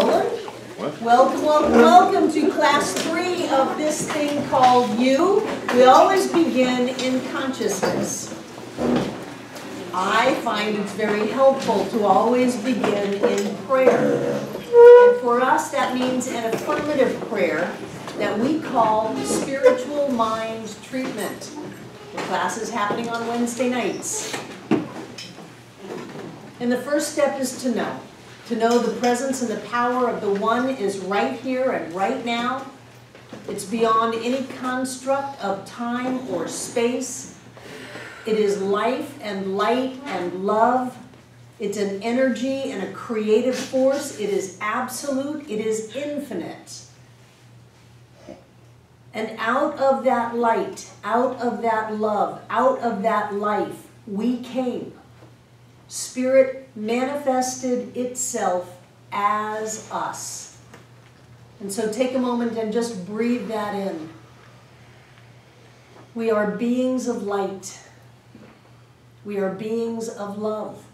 Colin. What? Welcome, welcome, welcome to class 3 of this thing called You. We always begin in consciousness. I find it's very helpful to always begin in prayer. And for us, that means an affirmative prayer that we call spiritual mind treatment. The class is happening on Wednesday nights. And the first step is to know. To know the presence and the power of the One is right here and right now. It's beyond any construct of time or space. It is life and light and love. It's an energy and a creative force. It is absolute. It is infinite. And out of that light, out of that love, out of that life, we came. Spirit manifested itself as us. And so take a moment and just breathe that in. We are beings of light. We are beings of love.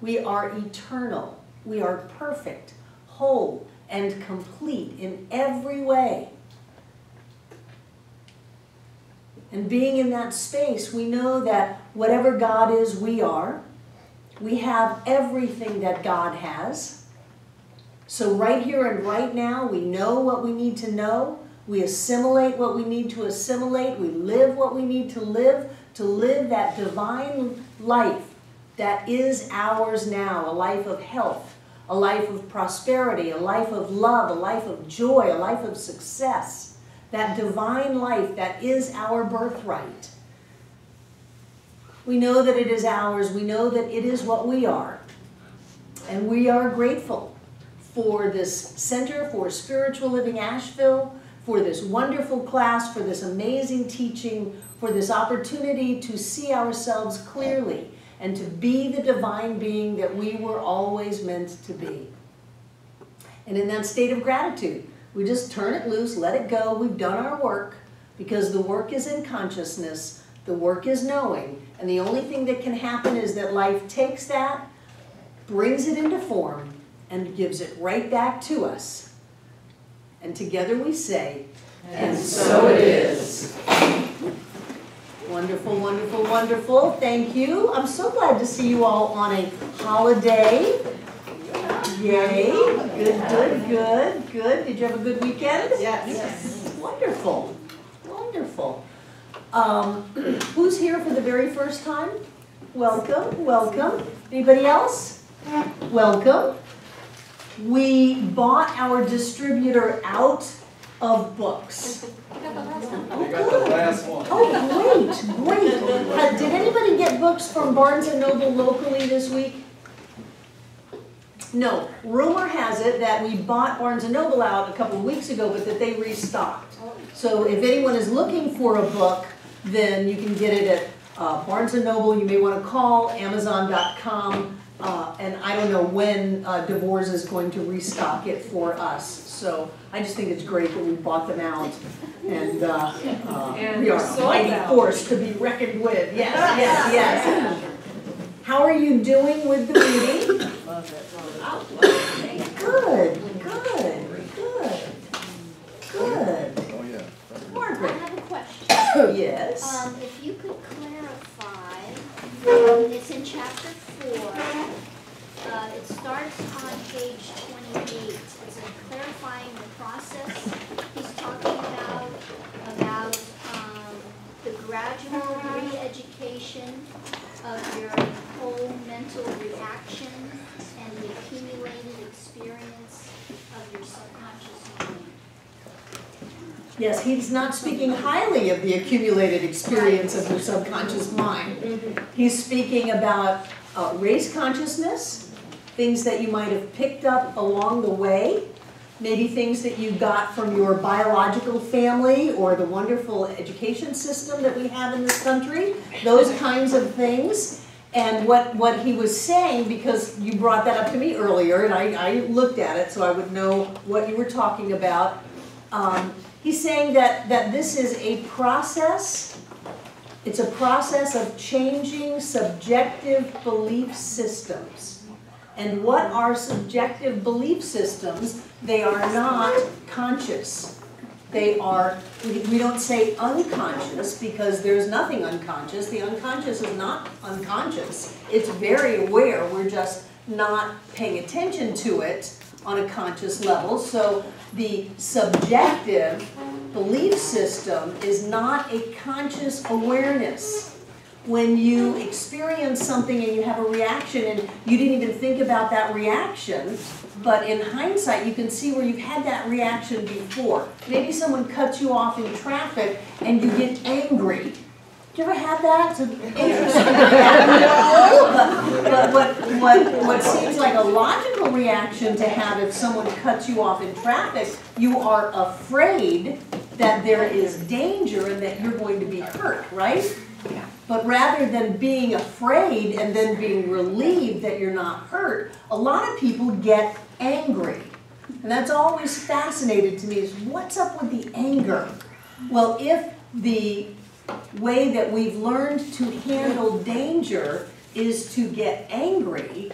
We are eternal. We are perfect, whole, and complete in every way. And being in that space, we know that whatever God is, we are. We have everything that God has. So right here and right now, we know what we need to know. We assimilate what we need to assimilate. We live what we need to live that divine life that is ours now, a life of health, a life of prosperity, a life of love, a life of joy, a life of success, that divine life that is our birthright. We know that it is ours. We know that it is what we are. And we are grateful for this Center for Spiritual Living Asheville, for this wonderful class, for this amazing teaching, for this opportunity to see ourselves clearly and to be the divine being that we were always meant to be. And in that state of gratitude, we just turn it loose, let it go. We've done our work because the work is in consciousness. The work is knowing, and the only thing that can happen is that life takes that, brings it into form, and gives it right back to us. And together we say, and so it is. Wonderful, wonderful, wonderful. Thank you. I'm so glad to see you all on a holiday. Yay. Good, good, good, good. Did you have a good weekend? Yes. Yes. Wonderful. Wonderful. Who's here for the very first time? Welcome, welcome. Anybody else? Welcome. We bought our distributor out of books. Oh, got the last one. Oh, great, great. Did anybody get books from Barnes & Noble locally this week? No. Rumor has it that we bought Barnes & Noble out a couple of weeks ago, but that they restocked. So if anyone is looking for a book, then you can get it at Barnes & Noble. You may want to call Amazon.com, and I don't know when Devore's is going to restock it for us. So I just think it's great that we bought them out, and we are a mighty force to be reckoned with. Yes, yes, yes. How are you doing with the reading? Love it, love it. Good, good, good, good. Margaret. I have a question. Yes. If you could clarify, it's in chapter 4. It starts on page 28. It's in clarifying the process. He's talking about the gradual re-education of your whole mental reaction and the accumulated experience of your subconscious mind. Yes, he's not speaking highly of the accumulated experience of your subconscious mind. He's speaking about race consciousness, things that you might have picked up along the way, maybe things that you got from your biological family or the wonderful education system that we have in this country, those kinds of things. And what he was saying, because you brought that up to me earlier, and I looked at it so I would know what you were talking about, he's saying that this is a process. It's a process of changing subjective belief systems. and what are subjective belief systems? They are not conscious. They are, we don't say unconscious because there's nothing unconscious. The unconscious is not unconscious. It's very aware. We're just not paying attention to it on a conscious level. So the subjective belief system is not a conscious awareness. When you experience something and you have a reaction and you didn't even think about that reaction, but in hindsight you can see where you've had that reaction before. Maybe someone cuts you off in traffic and you get angry. Do you ever have that? It's an interesting reaction. But what seems like a logical reaction to have if someone cuts you off in traffic, you are afraid that there is danger and that you're going to be hurt, right? Yeah. But rather than being afraid and then being relieved that you're not hurt, a lot of people get angry. And that's always fascinated to me, is what's up with the anger? Well, if the way that we've learned to handle danger is to get angry,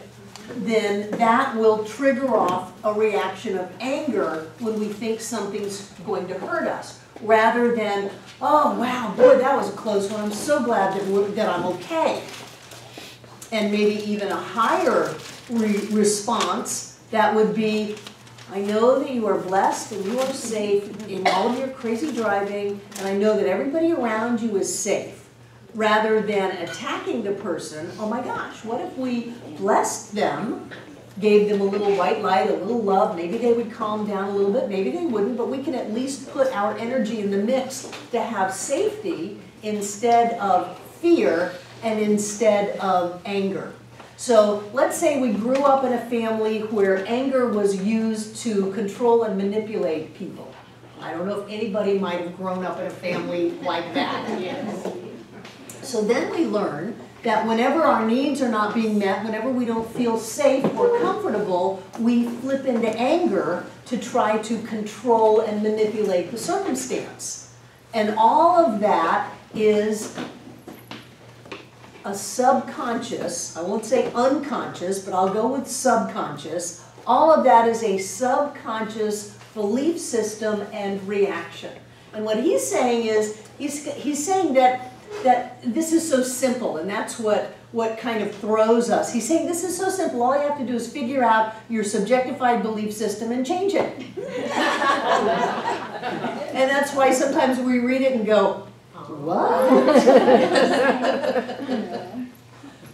then that will trigger off a reaction of anger when we think something's going to hurt us, rather than, oh wow, boy, that was a close one, I'm so glad that I'm okay. And maybe even a higher response, that would be, I know that you are blessed and you are safe in all of your crazy driving, and I know that everybody around you is safe. Rather than attacking the person, oh my gosh, what if we blessed them, gave them a little white light, a little love, maybe they would calm down a little bit, maybe they wouldn't, but we can at least put our energy in the mix to have safety instead of fear and instead of anger. So let's say we grew up in a family where anger was used to control and manipulate people. I don't know if anybody might have grown up in a family like that. Yes. So then we learn that whenever our needs are not being met, whenever we don't feel safe or comfortable, we flip into anger to try to control and manipulate the circumstance. And all of that is a subconscious, I won't say unconscious, but I'll go with subconscious. All of that is a subconscious belief system and reaction. And what he's saying is, he's saying that this is so simple, and that's what kind of throws us. He's saying this is so simple, all you have to do is figure out your subjectified belief system and change it. And that's why sometimes we read it and go, what?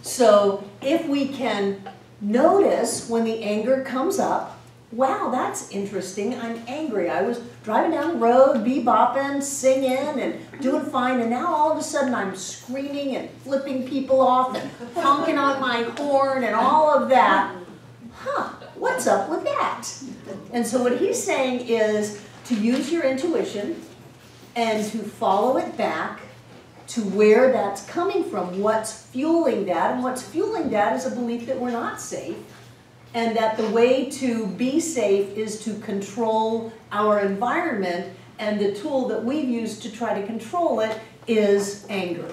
So if we can notice when the anger comes up, wow, that's interesting, I'm angry. I was driving down the road, bebopping, singing, and doing fine, and now all of a sudden I'm screaming and flipping people off and honking on my horn and all of that. Huh, what's up with that? And so what he's saying is to use your intuition and to follow it back to where that's coming from, what's fueling that, and what's fueling that is a belief that we're not safe, and that the way to be safe is to control our environment, and the tool that we've used to try to control it is anger.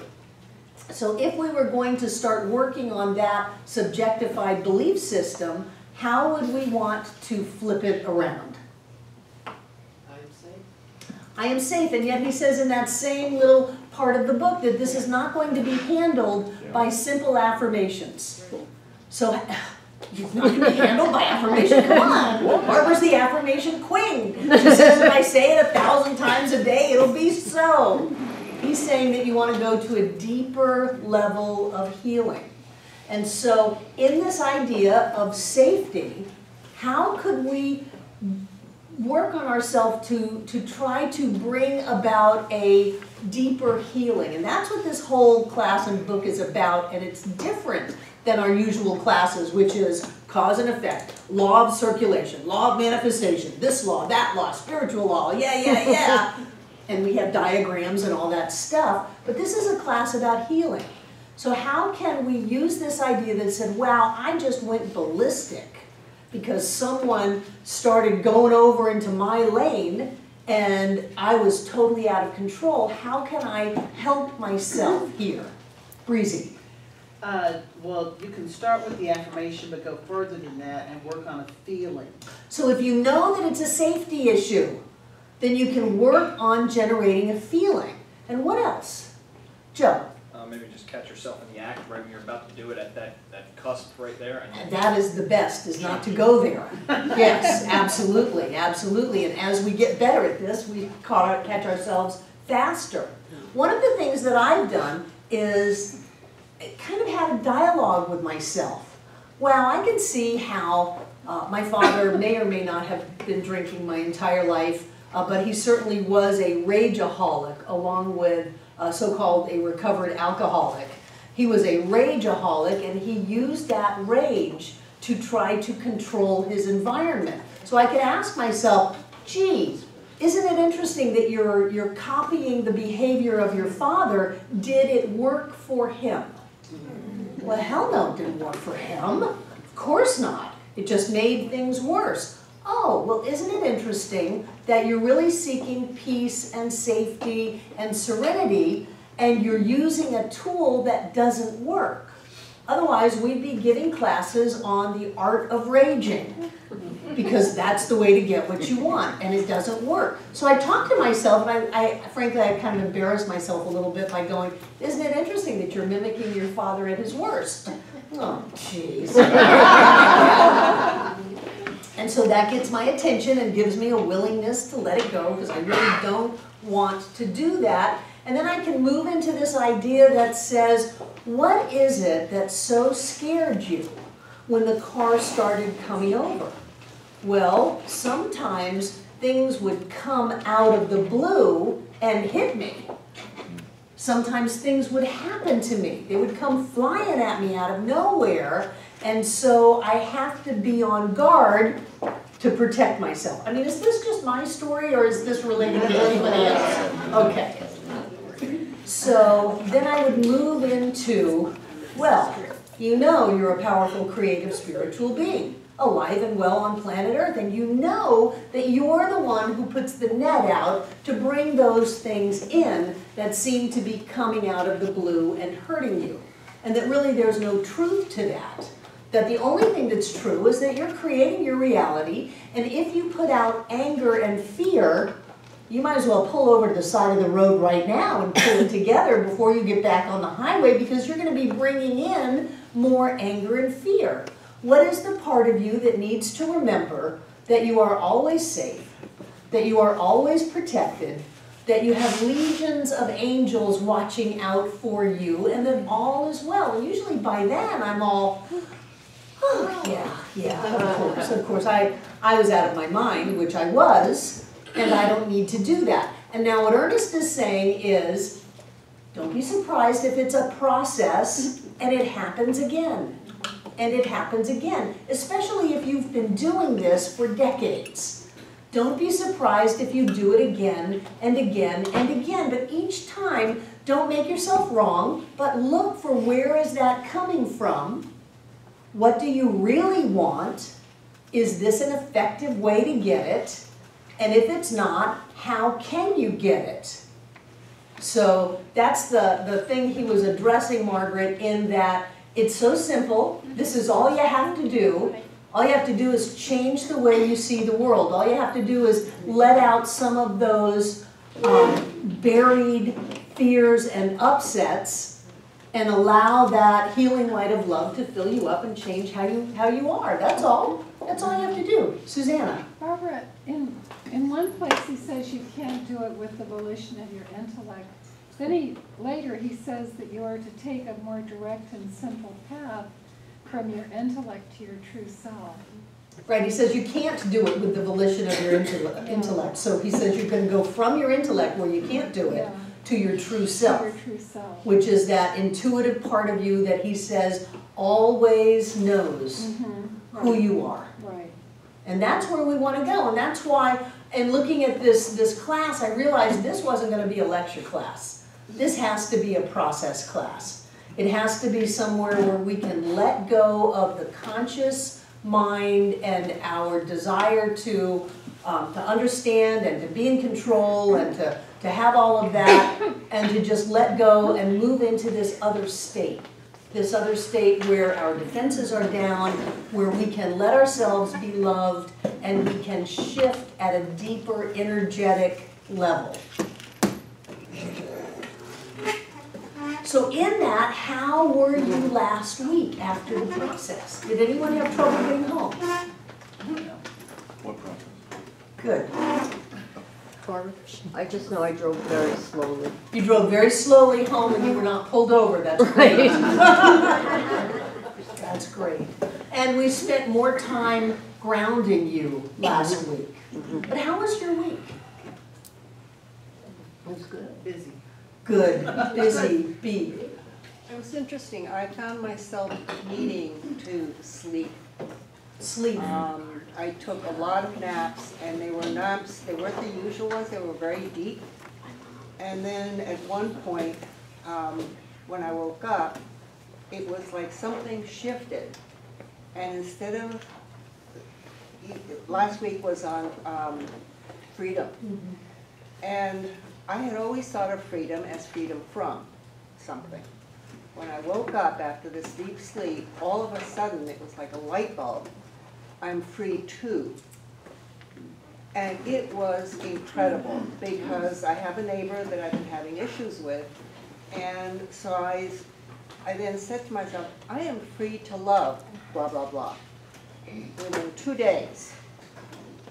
So if we were going to start working on that subjectified belief system, how would we want to flip it around? I am safe. I am safe, and yet he says in that same little part of the book that this is not going to be handled by simple affirmations. So, you're not going to be handled by affirmation. Come on. Barbara's the affirmation queen. She says if I say it 1,000 times a day, it'll be so. He's saying that you want to go to a deeper level of healing. And so in this idea of safety, how could we work on ourselves to try to bring about a deeper healing? And that's what this whole class and book is about, and it's different than our usual classes, which is cause and effect, law of circulation, law of manifestation, this law, that law, spiritual law, yeah. And we have diagrams and all that stuff. But this is a class about healing. So how can we use this idea that said, wow, I just went ballistic because someone started going over into my lane and I was totally out of control. How can I help myself here? Breezy. Well, you can start with the affirmation, but go further than that and work on a feeling. So if you know that it's a safety issue, then you can work on generating a feeling. And what else? Joe? Maybe just catch yourself in the act right when you're about to do it at that cusp right there. And that is the best, is not to go there. Yes, absolutely, absolutely. And as we get better at this, we catch ourselves faster. One of the things that I've done is kind of had a dialogue with myself. Wow, I can see how my father may or may not have been drinking my entire life, but he certainly was a rageaholic, along with so-called a recovered alcoholic. He was a rageaholic, and he used that rage to try to control his environment. So I could ask myself, geez, isn't it interesting that you're copying the behavior of your father? Did it work for him? Well, hell no, it didn't work for him. Of course not. It just made things worse. Oh, well, isn't it interesting that you're really seeking peace and safety and serenity, and you're using a tool that doesn't work? Otherwise, we'd be giving classes on the art of raging, because that's the way to get what you want, and it doesn't work. So I talked to myself, and frankly, I kind of embarrassed myself a little bit by going, isn't it interesting that you're mimicking your father at his worst? Oh, jeez. And so that gets my attention and gives me a willingness to let it go, because I really don't want to do that. And then I can move into this idea that says, what is it that so scared you when the car started coming over? Well, sometimes things would come out of the blue and hit me. Sometimes things would happen to me. They would come flying at me out of nowhere. And so I have to be on guard to protect myself. I mean, is this just my story, or is this related to anybody else? Okay. So then I would move into, well, you know you're a powerful, creative, spiritual being, alive and well on planet Earth, and you know that you're the one who puts the net out to bring those things in that seem to be coming out of the blue and hurting you, and that really there's no truth to that. That the only thing that's true is that you're creating your reality, and if you put out anger and fear, you might as well pull over to the side of the road right now and pull it together before you get back on the highway, because you're going to be bringing in more anger and fear. What is the part of you that needs to remember that you are always safe, that you are always protected, that you have legions of angels watching out for you, and that all is well? And usually by then I'm all, oh, yeah, of course. I was out of my mind, which I was, and I don't need to do that. And now what Ernest is saying is, don't be surprised if it's a process, and it happens again, and it happens again, especially if you've been doing this for decades. Don't be surprised if you do it again and again and again, but each time, don't make yourself wrong, but look for, where is that coming from? What do you really want? Is this an effective way to get it? And if it's not, how can you get it? So that's the thing he was addressing, Margaret, in that it's so simple. This is all you have to do. All you have to do is change the way you see the world. All you have to do is let out some of those buried fears and upsets, and allow that healing light of love to fill you up and change how you are. That's all. That's all you have to do. Susanna. Barbara, in one place he says you can't do it with the volition of your intellect. Then later he says that you are to take a more direct and simple path from your intellect to your true self. Right, he says you can't do it with the volition of your intellect. So he says you can go from your intellect, where you can't do it, to your true self. Your true self, which is that intuitive part of you that he says always knows who you are. Right. And that's where we want to go. And that's why, in looking at this class, I realized this wasn't going to be a lecture class. This has to be a process class. It has to be somewhere where we can let go of the conscious mind and our desire to understand and to be in control and to have all of that, and to just let go and move into this other state. this other state where our defenses are down, where we can let ourselves be loved, and we can shift at a deeper energetic level. So in that, how were you last week after the process? Did anyone have trouble getting home? No. What process? Good. Barbara? I just know I drove very slowly. You drove very slowly home and you were not pulled over. That's great. That's great. And we spent more time grounding you last week. But how was your week? It was good. Busy. Good, busy, be. It was interesting. I found myself needing to sleep. I took a lot of naps, and they were naps. They weren't the usual ones. They were very deep. And then at one point, when I woke up, it was like something shifted. And instead of last week was on freedom, and I had always thought of freedom as freedom from something. When I woke up after this deep sleep, all of a sudden it was like a light bulb. I'm free too. And it was incredible because I have a neighbor that I've been having issues with. And so I then said to myself, I am free to love, blah, blah, blah. Within 2 days,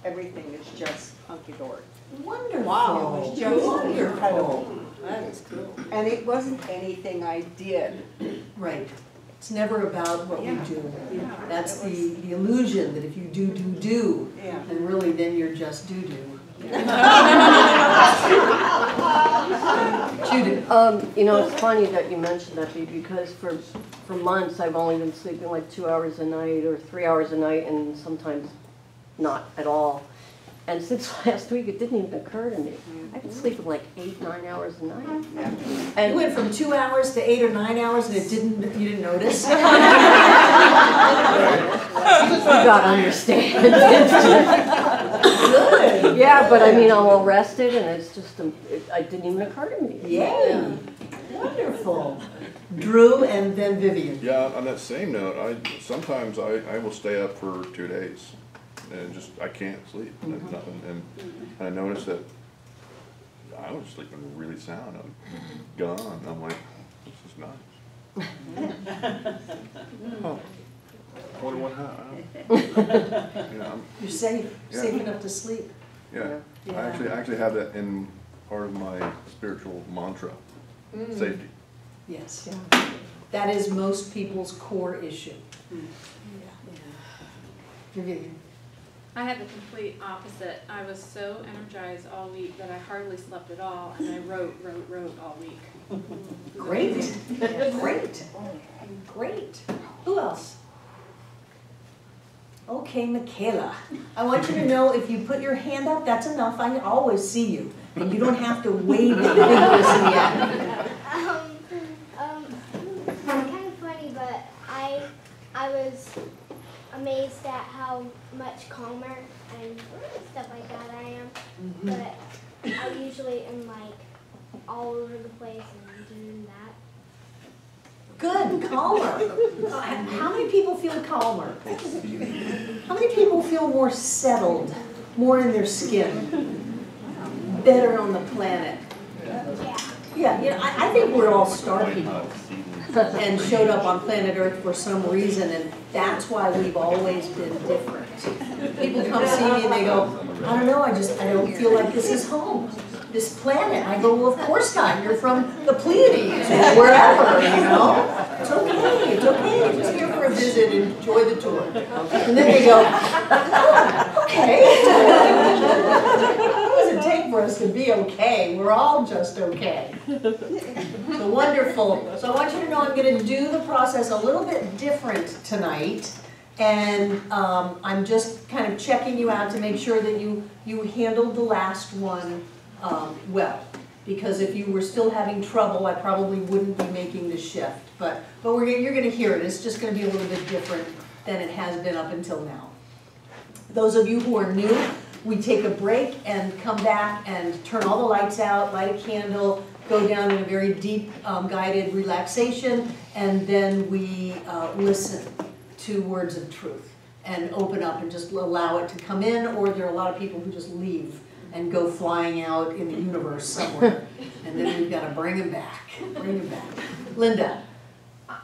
everything is just hunky-dory. Wonderful. Wow. It was just incredible. That is cool. And it wasn't anything I did. Right. It's never about what we do. Yeah. That's the illusion that if you do, then really then you're just do. Yeah. You know, it's funny that you mentioned that because for months I've only been sleeping like 2 hours a night or 3 hours a night and sometimes not at all. And since last week, it didn't even occur to me. I've been sleeping like 8, 9 hours a night. And you went from 2 hours to 8 or 9 hours, and you didn't notice. You gotta understand. Good. Yeah, but I mean, I'm all rested, and it's just it didn't even occur to me. Yeah. Wonderful. Drew and then Vivian. Yeah. On that same note, sometimes I will stay up for 2 days. And just, I can't sleep. And I noticed that I was sleeping really sound. I'm gone. I'm like, this is nice. Oh, I wonder what happened. You're safe. Yeah. Safe enough to sleep. Yeah. I actually have that in part of my spiritual mantra, safety. Yes. Yeah. That is most people's core issue. Vivian. I had the complete opposite. I was so energized all week that I hardly slept at all, and I wrote all week. Great. Great. Who else? Okay, Michaela. I want you to know if you put your hand up, that's enough. I always see you, and you don't have to wave at me. It's kind of funny, but I was amazed at how much calmer and stuff like that I am, but I usually am like all over the place and doing that. Good, calmer. How many people feel calmer? How many people feel more settled, more in their skin, better on the planet? I think we're all star people and showed up on planet Earth for some reason, and that's why we've always been different. People come see me and they go, I don't know, I don't feel like this is home, this planet. I go, well, of course not. You're from the Pleiades or wherever, you know. It's okay, it's okay. Just here for a visit and enjoy the tour. And then they go, oh, okay. What does it take for us to be okay? We're all just okay. So wonderful. So I want you to know I'm going to do the process a little bit different tonight. And I'm just kind of checking you out to make sure that you handled the last one well. Because if you were still having trouble, I probably wouldn't be making the shift. But you're going to hear it. It's just going to be a little bit different than it has been up until now. Those of you who are new, we take a break and come back and turn all the lights out, light a candle, go down in a very deep guided relaxation, and then we listen to words of truth and open up and just allow it to come in, or there are a lot of people who just leave and go flying out in the universe somewhere, and then we've got to bring them back, Linda.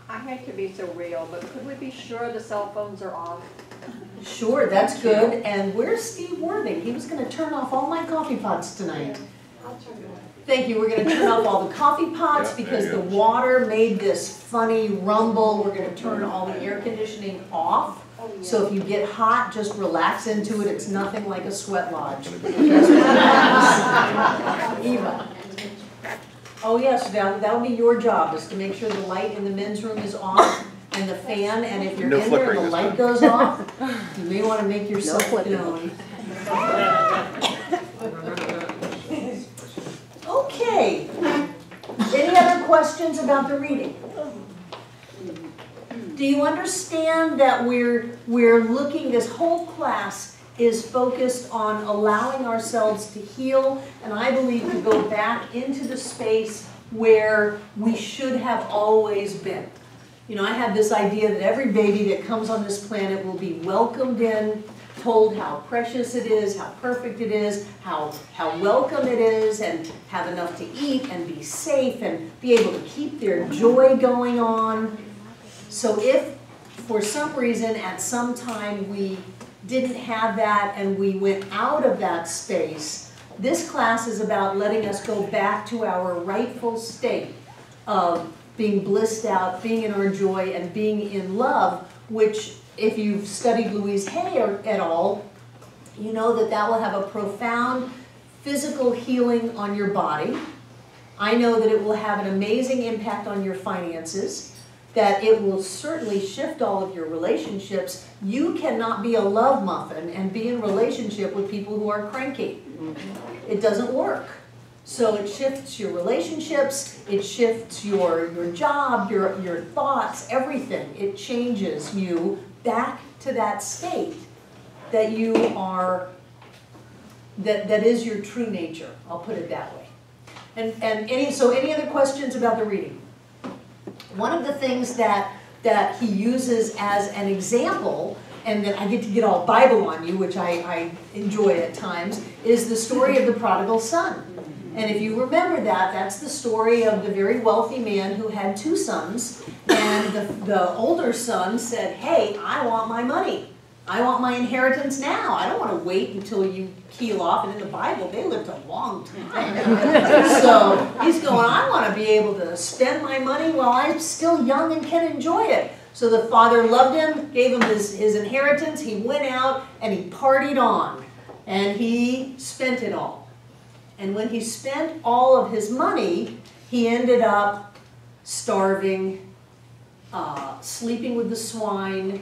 I hate to be so real, but could we be sure the cell phones are off? Sure, that's good. And where's Steve Worthing? He was going to turn off all my coffee pots tonight. Yeah, I'll turn it off. Thank you. We're going to turn off all the coffee pots because the water made this funny rumble. We're going to turn all the air conditioning off. So if you get hot, just relax into it. It's nothing like a sweat lodge. Eva. Oh yes, that'll be your job, is to make sure the light in the men's room is off and the fan, and if you're in there and the light goes off, you may want to make yourself known. Okay. Any other questions about the reading? Do you understand that we're looking, this whole class is focused on allowing ourselves to heal, and I believe to go back into the space where we should have always been. You know, I have this idea that every baby that comes on this planet will be welcomed in, told how precious it is, how perfect it is, how welcome it is, and have enough to eat, and be safe, and be able to keep their joy going on. So if, for some reason, at some time we didn't have that and we went out of that space, this class is about letting us go back to our rightful state of being blissed out, being in our joy, and being in love, which, if you've studied Louise Hay at all, you know that that will have a profound physical healing on your body. I know that it will have an amazing impact on your finances, that it will certainly shift all of your relationships. You cannot be a love muffin and be in relationship with people who are cranky. It doesn't work. So it shifts your relationships, it shifts your job, your thoughts, everything. It changes you back to that state that you are, that is your true nature. I'll put it that way. So any other questions about the reading? One of the things that he uses as an example, and that I get to get all Bible on you, which I enjoy at times, is the story of the prodigal son. And if you remember that, that's the story of the very wealthy man who had two sons, and the older son said, hey, I want my money. I want my inheritance now. I don't want to wait until you keel off. And in the Bible, they lived a long time. So he's going, I want to be able to spend my money while I'm still young and can enjoy it. So the father loved him, gave him his inheritance. He went out and he partied on. And he spent it all. And when he spent all of his money, he ended up starving, sleeping with the swine,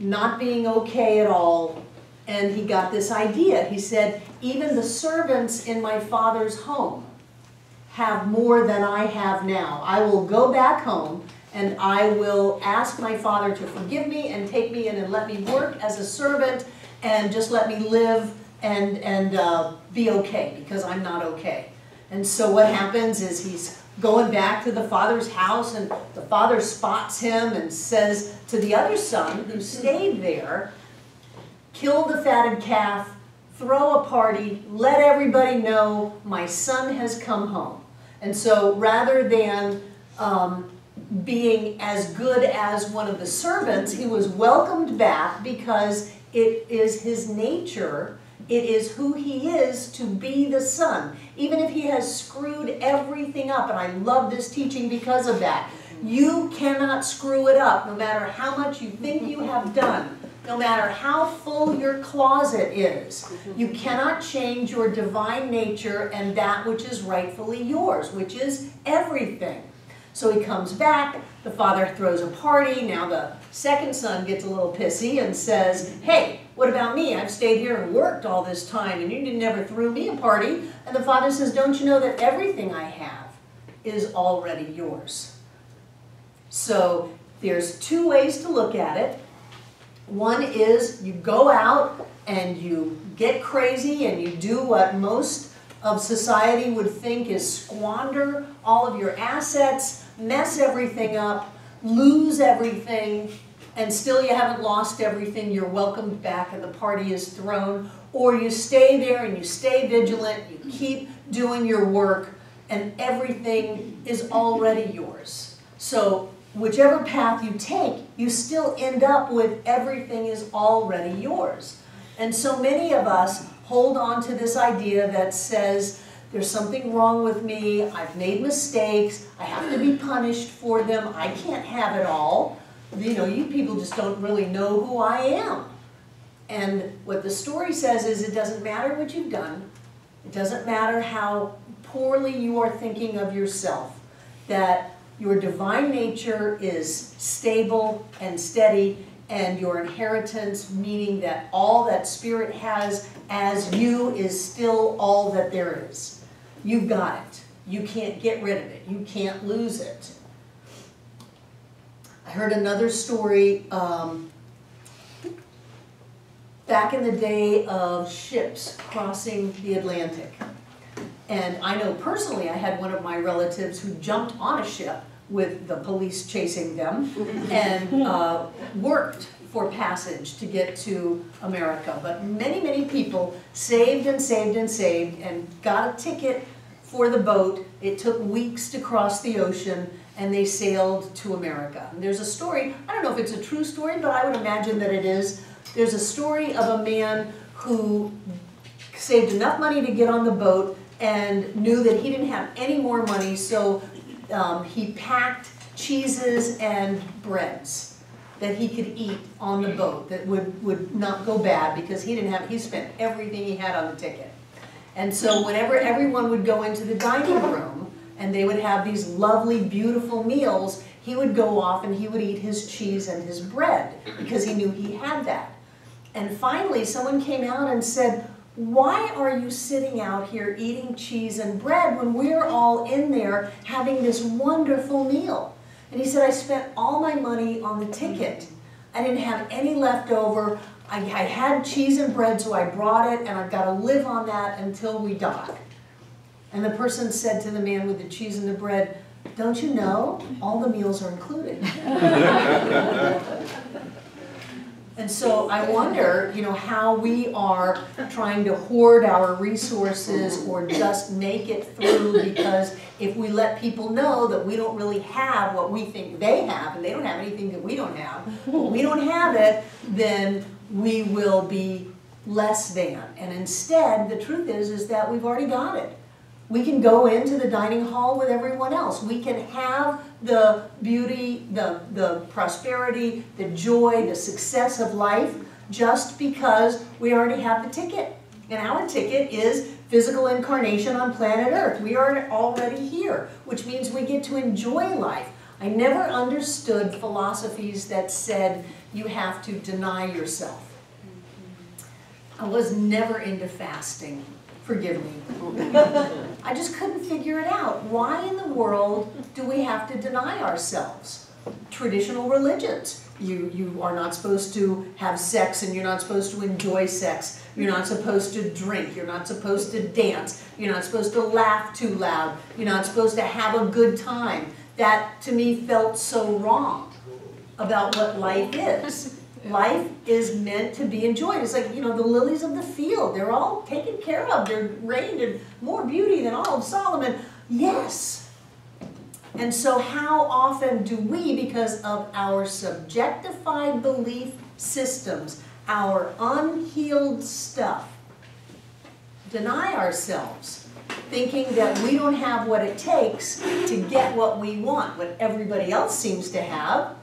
not being okay at all, and he got this idea. He said, even the servants in my father's home have more than I have now. I will go back home and I will ask my father to forgive me and take me in and let me work as a servant and just let me live and be okay, because I'm not okay. And so what happens is he's going back to the father's house, and the father spots him and says to the other son who stayed there, kill the fatted calf, throw a party, let everybody know my son has come home. And so rather than being as good as one of the servants, he was welcomed back because it is his nature. It is who he is to be the son, even if he has screwed everything up. And I love this teaching because of that. You cannot screw it up, no matter how much you think you have done, no matter how full your closet is. You cannot change your divine nature and that which is rightfully yours, which is everything. So he comes back, the father throws a party. Now the second son gets a little pissy and says, hey, what about me? I've stayed here and worked all this time, and you never threw me a party. And the father says, don't you know that everything I have is already yours? So there's two ways to look at it. One is you go out and you get crazy and you do what most of society would think is squander all of your assets, mess everything up, lose everything, and still you haven't lost everything, you're welcomed back and the party is thrown. Or you stay there and you stay vigilant, you keep doing your work, and everything is already yours. So whichever path you take, you still end up with everything is already yours. And so many of us hold on to this idea that says, there's something wrong with me, I've made mistakes, I have to be punished for them, I can't have it all. You know, you people just don't really know who I am. And what the story says is it doesn't matter what you've done, it doesn't matter how poorly you are thinking of yourself, that your divine nature is stable and steady, and your inheritance, meaning that all that spirit has as you is still all that there is. You've got it. You can't get rid of it. You can't lose it. I heard another story back in the day of ships crossing the Atlantic. And I know personally I had one of my relatives who jumped on a ship with the police chasing them and worked for passage to get to America. But many, many people saved and saved and saved and got a ticket for the boat. It took weeks to cross the ocean and they sailed to America. And there's a story, I don't know if it's a true story, but I would imagine that it is. There's a story of a man who saved enough money to get on the boat and knew that he didn't have any more money, so he packed cheeses and breads that he could eat on the boat that would not go bad because he didn't have, he spent everything he had on the ticket. And so whenever everyone would go into the dining room and they would have these lovely, beautiful meals, he would go off and he would eat his cheese and his bread because he knew he had that. And finally, someone came out and said, why are you sitting out here eating cheese and bread when we're all in there having this wonderful meal? And he said, I spent all my money on the ticket. I didn't have any left over. I had cheese and bread, so I brought it, and I've got to live on that until we die. And the person said to the man with the cheese and the bread, don't you know? All the meals are included. And so I wonder, you know, how we are trying to hoard our resources or just make it through, because if we let people know that we don't really have what we think they have, and they don't have anything that we don't have, but we don't have it, then we will be less than. And instead, the truth is that we've already got it. We can go into the dining hall with everyone else. We can have the beauty, the prosperity, the joy, the success of life just because we already have the ticket. And our ticket is physical incarnation on planet Earth. We are already here, which means we get to enjoy life. I never understood philosophies that said you have to deny yourself. I was never into fasting. Forgive me. I just couldn't figure it out. Why in the world do we have to deny ourselves? Traditional religions. You are not supposed to have sex, and you're not supposed to enjoy sex. You're not supposed to drink. You're not supposed to dance. You're not supposed to laugh too loud. You're not supposed to have a good time. That, to me, felt so wrong about what life is. Life is meant to be enjoyed. It's like, you know, the lilies of the field. They're all taken care of. They're reigned in more beauty than all of Solomon. Yes. And so how often do we, because of our subjectified belief systems, our unhealed stuff, deny ourselves, thinking that we don't have what it takes to get what we want, what everybody else seems to have?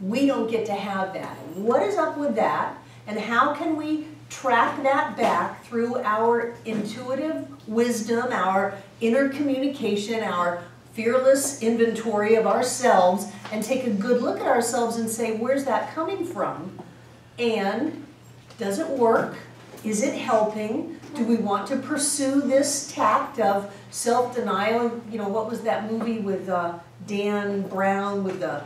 We don't get to have that. What is up with that? And how can we track that back through our intuitive wisdom, our inner communication, our fearless inventory of ourselves, and take a good look at ourselves and say, where's that coming from? And does it work? Is it helping? Do we want to pursue this tact of self-denial? You know, what was that movie with Dan Brown with the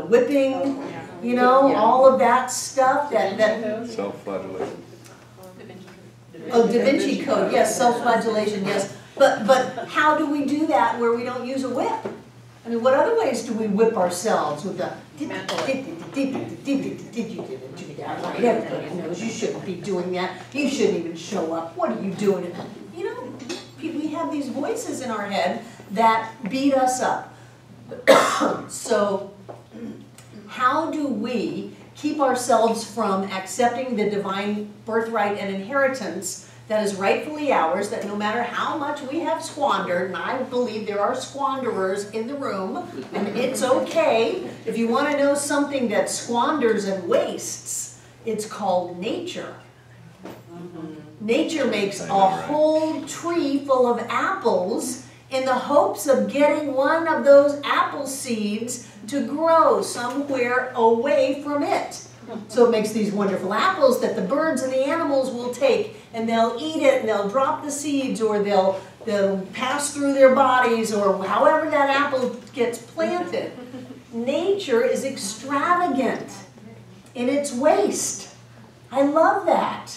whipping, you know, all of that stuff. That self-flagellation. Oh, Da Vinci Code, yes, self-flagellation, yes. But how do we do that where we don't use a whip? I mean, what other ways do we whip ourselves with the everybody knows you shouldn't be doing that. You shouldn't even show up. What are you doing? You know, we have these voices in our head that beat us up. So how do we keep ourselves from accepting the divine birthright and inheritance that is rightfully ours, that no matter how much we have squandered, and I believe there are squanderers in the room, and it's okay. If you want to know something that squanders and wastes, it's called nature. Nature makes a whole tree full of apples in the hopes of getting one of those apple seeds to grow somewhere away from it. So it makes these wonderful apples that the birds and the animals will take, and they'll eat it, and they'll drop the seeds, or they'll pass through their bodies, or however that apple gets planted. Nature is extravagant in its waste. I love that.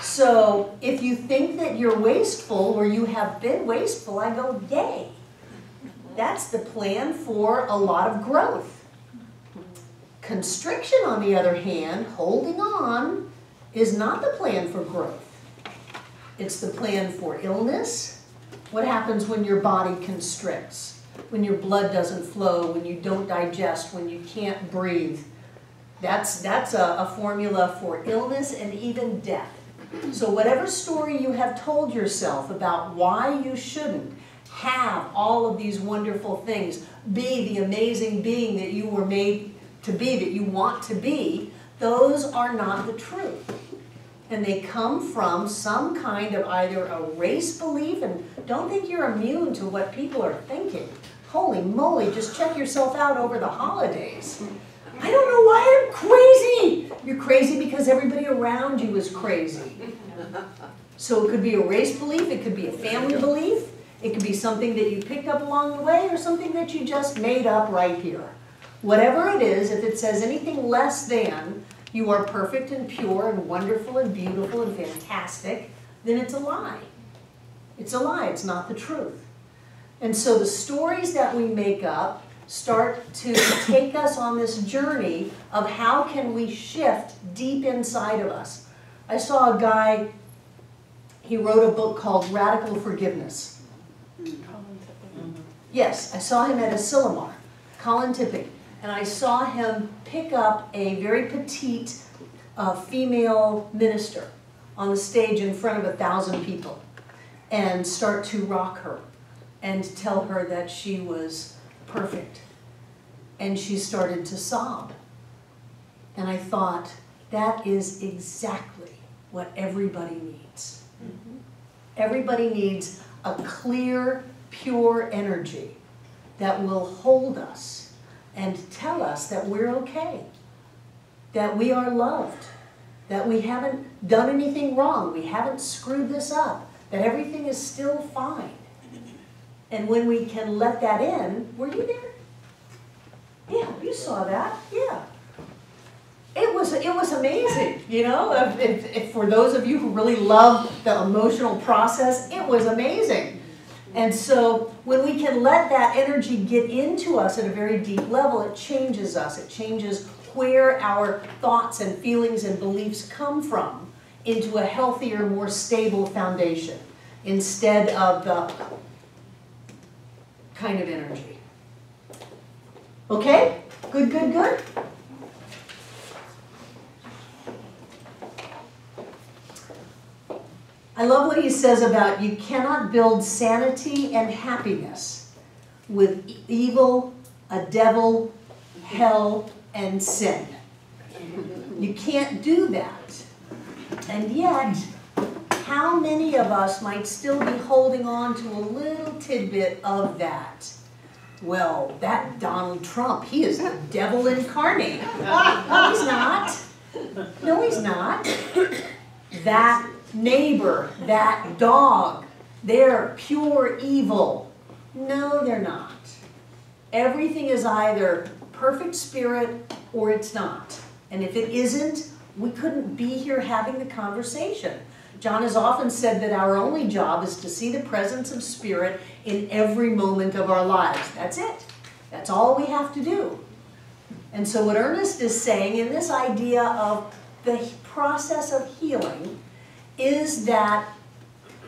So if you think that you're wasteful, or you have been wasteful, I go, yay. That's the plan for a lot of growth. Constriction, on the other hand, holding on, is not the plan for growth. It's the plan for illness. What happens when your body constricts? When your blood doesn't flow, when you don't digest, when you can't breathe. That's a formula for illness and even death. So whatever story you have told yourself about why you shouldn't have all of these wonderful things, be the amazing being that you were made to be, that you want to be, those are not the truth. And they come from some kind of either a race belief, and don't think you're immune to what people are thinking. Holy moly, just check yourself out over the holidays. I don't know why I'm crazy. You're crazy because everybody around you is crazy. So it could be a race belief, it could be a family belief, it could be something that you picked up along the way, or something that you just made up right here. Whatever it is, if it says anything less than you are perfect and pure and wonderful and beautiful and fantastic, then it's a lie. It's a lie. It's not the truth. And so the stories that we make up start to take us on this journey of how can we shift deep inside of us. I saw a guy, he wrote a book called Radical Forgiveness. Colin Tipping. Yes, I saw him at Asilomar, Colin Tipping. And I saw him pick up a very petite female minister on the stage in front of 1,000 people and start to rock her and tell her that she was perfect. And she started to sob. And I thought, that is exactly what everybody needs. Mm-hmm. Everybody needs a clear, pure energy that will hold us and tell us that we're okay, that we are loved, that we haven't done anything wrong, we haven't screwed this up, that everything is still fine. And when we can let that in, were you there? Yeah, you saw that, yeah. It was amazing, you know? If for those of you who really love the emotional process, it was amazing. And so when we can let that energy get into us at a very deep level, it changes us. It changes where our thoughts and feelings and beliefs come from into a healthier, more stable foundation instead of the kind of energy. Okay? Good, good, good. I love what he says about you cannot build sanity and happiness with evil, a devil, hell, and sin. You can't do that. And yet, how many of us might still be holding on to a little tidbit of that? Well, that Donald Trump, he is the devil incarnate. No, he's not. No, he's not. That neighbor, that dog, they're pure evil. No, they're not. Everything is either perfect spirit or it's not. And if it isn't, we couldn't be here having the conversation. John has often said that our only job is to see the presence of spirit in every moment of our lives. That's it. That's all we have to do. And so what Ernest is saying in this idea of the process of healing is that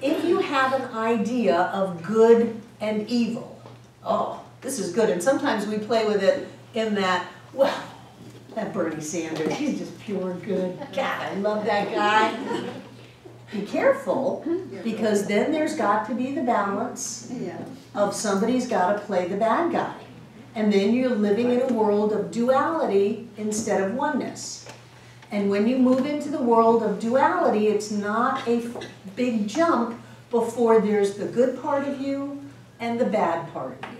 if you have an idea of good and evil, oh, this is good, and sometimes we play with it in that, well, that Bernie Sanders, he's just pure good. God, I love that guy. Be careful, because then there's got to be the balance of somebody's got to play the bad guy. And then you're living in a world of duality instead of oneness. And when you move into the world of duality, it's not a big jump before there's the good part of you and the bad part of you.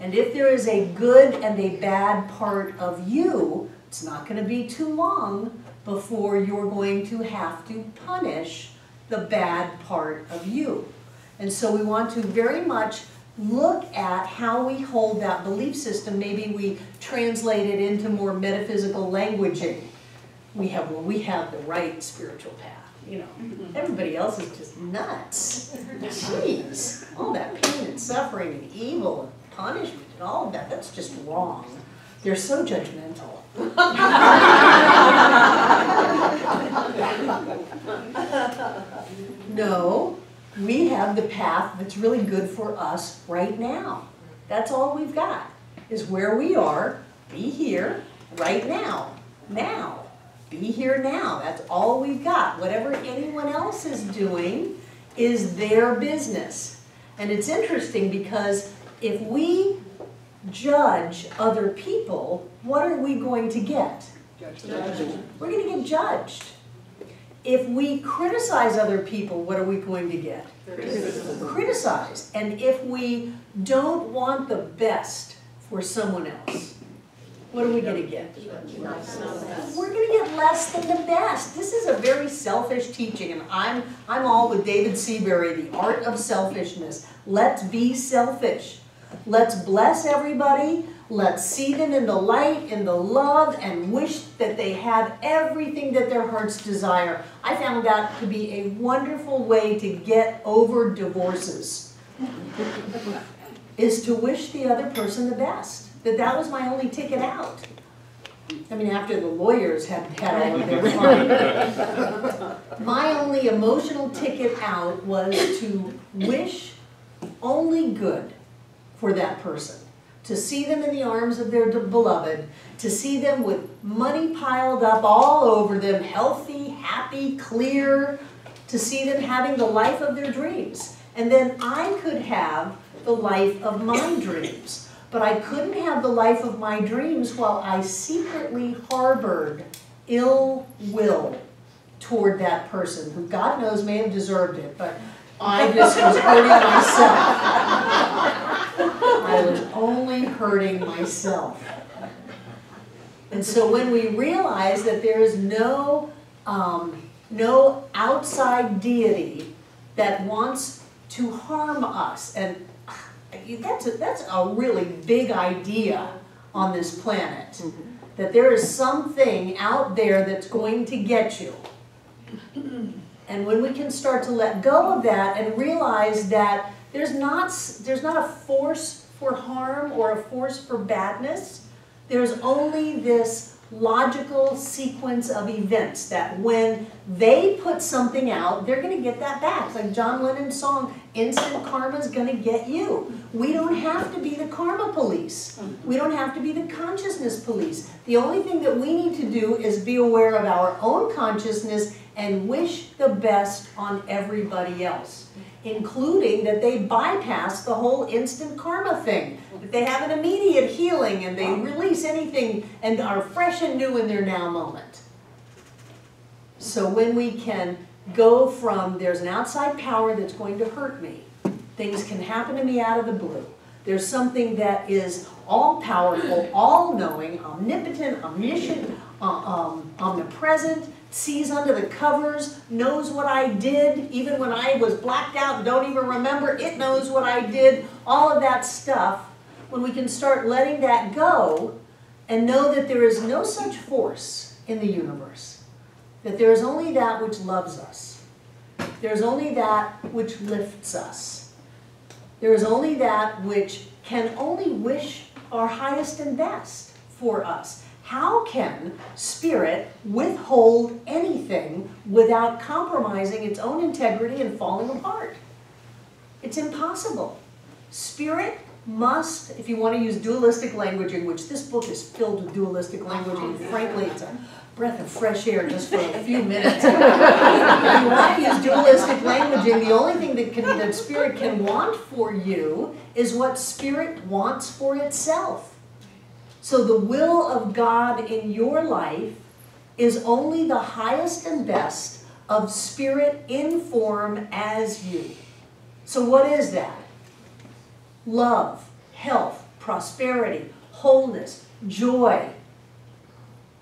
And if there is a good and a bad part of you, it's not going to be too long before you're going to have to punish the bad part of you. And so we want to very much look at how we hold that belief system. Maybe we translate it into more metaphysical languaging. We have the right spiritual path. You know, everybody else is just nuts. Jeez, all that pain and suffering and evil and punishment and all of that, that's just wrong. They're so judgmental. No, we have the path that's really good for us right now. That's all we've got, is where we are, be here, right now, now. Be here now. That's all we've got. Whatever anyone else is doing is their business. And it's interesting because if we judge other people, what are we going to get? Judgment. We're going to get judged. If we criticize other people, what are we going to get? Criticism. Criticized. And if we don't want the best for someone else, what are we going to get? We're going to get less than the best. This is a very selfish teaching, and I'm all with David Seabury, The Art of Selfishness. Let's be selfish. Let's bless everybody. Let's see them in the light, in the love, and wish that they have everything that their hearts desire. I found that to be a wonderful way to get over divorces, is to wish the other person the best. That was my only ticket out. I mean, after the lawyers had all of their fun. My only emotional ticket out was to wish only good for that person. To see them in the arms of their beloved. To see them with money piled up all over them, healthy, happy, clear. To see them having the life of their dreams. And then I could have the life of my dreams. But I couldn't have the life of my dreams while I secretly harbored ill will toward that person, who God knows may have deserved it, but I just was hurting myself. I was only hurting myself. And so when we realize that there is no outside deity that wants to harm us, and that's a really big idea on this planet, that there is something out there that's going to get you. And when we can start to let go of that and realize that there's not a force for harm or a force for badness, there's only this logical sequence of events that when they put something out, they're going to get that back. It's like John Lennon's song, Instant Karma is going to get you. We don't have to be the karma police. We don't have to be the consciousness police. The only thing that we need to do is be aware of our own consciousness and wish the best on everybody else, including that they bypass the whole instant karma thing, that they have an immediate healing and they release anything and are fresh and new in their now moment. So when we can go from there's an outside power that's going to hurt me, things can happen to me out of the blue, there's something that is all-powerful, all-knowing, omnipotent, omniscient, omnipresent, sees under the covers, knows what I did, even when I was blacked out, don't even remember, it knows what I did, all of that stuff. When we can start letting that go and know that there is no such force in the universe, that there is only that which loves us. There's only that which lifts us. There is only that which can only wish our highest and best for us. How can spirit withhold anything without compromising its own integrity and falling apart? It's impossible. Spirit must, if you want to use dualistic languaging, which this book is filled with dualistic languaging, frankly, it's a breath of fresh air just for a few minutes. If you want to use dualistic languaging, the only thing that, that spirit can want for you is what spirit wants for itself. So the will of God in your life is only the highest and best of spirit in form as you. So what is that? Love, health, prosperity, wholeness, joy,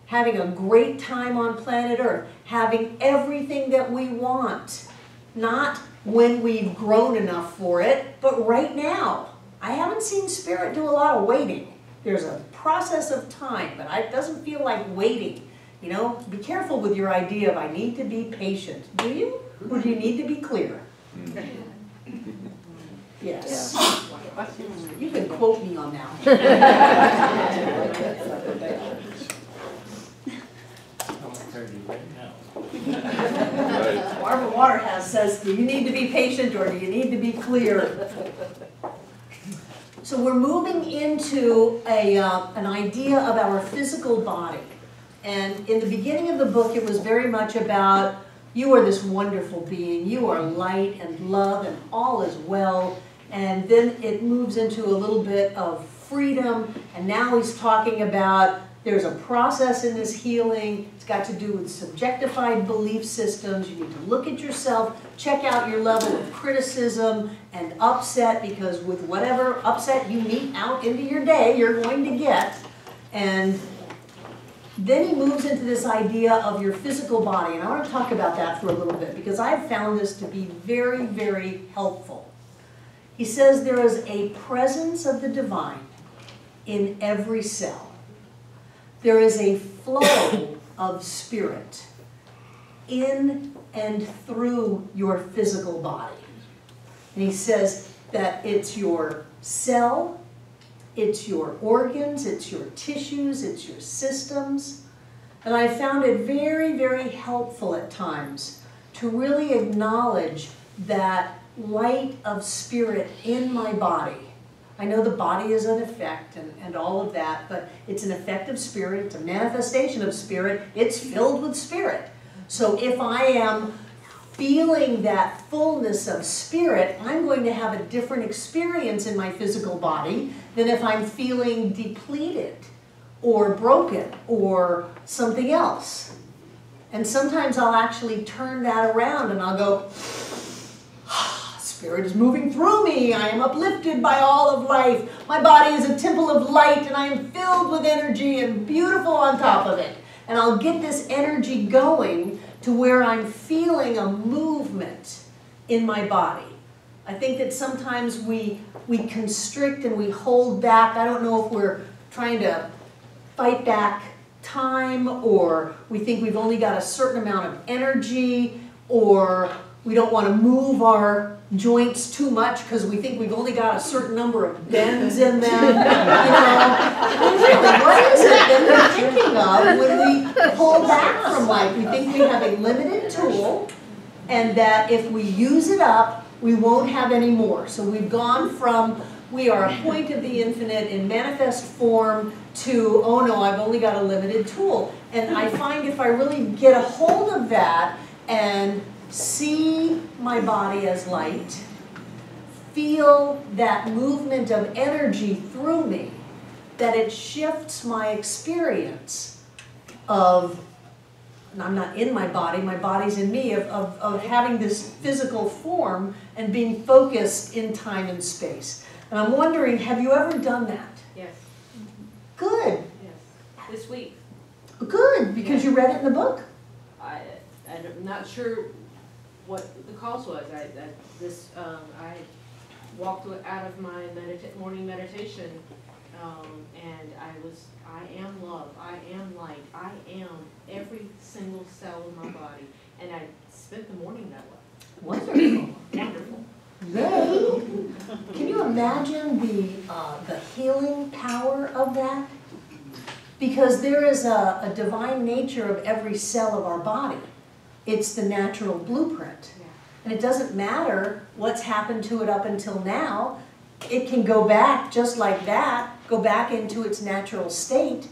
having a great time on planet Earth, having everything that we want, not when we've grown enough for it, but right now. I haven't seen spirit do a lot of waiting. There's a process of time, but it doesn't feel like waiting. You know, be careful with your idea of I need to be patient. Do you? Or do you need to be clear? Yes. You can quote me on that. Barbara Waterhouse says, do you need to be patient or do you need to be clear? So we're moving into an idea of our physical body. And in the beginning of the book, it was very much about you are this wonderful being. You are light and love and all is well. And then it moves into a little bit of freedom. And now he's talking about there's a process in this healing. It's got to do with subjectified belief systems. You need to look at yourself, check out your level of criticism and upset, because with whatever upset you meet out into your day, you're going to get. And then he moves into this idea of your physical body. And I want to talk about that for a little bit, because I've found this to be very, very helpful. He says there is a presence of the divine in every cell. There is a flow of spirit in and through your physical body. And he says that it's your cell, it's your organs, it's your tissues, it's your systems. And I found it very, very helpful at times to really acknowledge that light of spirit in my body. I know the body is an effect and all of that, but it's an effect of spirit, it's a manifestation of spirit, it's filled with spirit. So if I am feeling that fullness of spirit, I'm going to have a different experience in my physical body than if I'm feeling depleted or broken or something else. And sometimes I'll actually turn that around and I'll go, spirit is moving through me. I am uplifted by all of life. My body is a temple of light and I am filled with energy and beautiful on top of it. And I'll get this energy going to where I'm feeling a movement in my body. I think that sometimes we constrict and we hold back. I don't know if we're trying to fight back time, or we think we've only got a certain amount of energy, or we don't want to move our joints too much because we think we've only got a certain number of bends in them. You know, what is it that we're thinking of when we pull back from life? We think we have a limited tool and that if we use it up, we won't have any more. So we've gone from we are a point of the infinite in manifest form to, oh no, I've only got a limited tool. And I find if I really get a hold of that and see my body as light, feel that movement of energy through me, that it shifts my experience of, and I'm not in my body, my body's in me, of having this physical form and being focused in time and space. And I'm wondering, have you ever done that? Yes. Good. Yes. This week. Good, because you read it in the book? I'm not sure what the cause was. I walked out of my morning meditation, and I am love, I am light, I am every single cell in my body, and I spent the morning that way. Wonderful. Wonderful. They, can you imagine the healing power of that? Because there is a divine nature of every cell of our body. It's the natural blueprint. Yeah. And it doesn't matter what's happened to it up until now. It can go back just like that, go back into its natural state.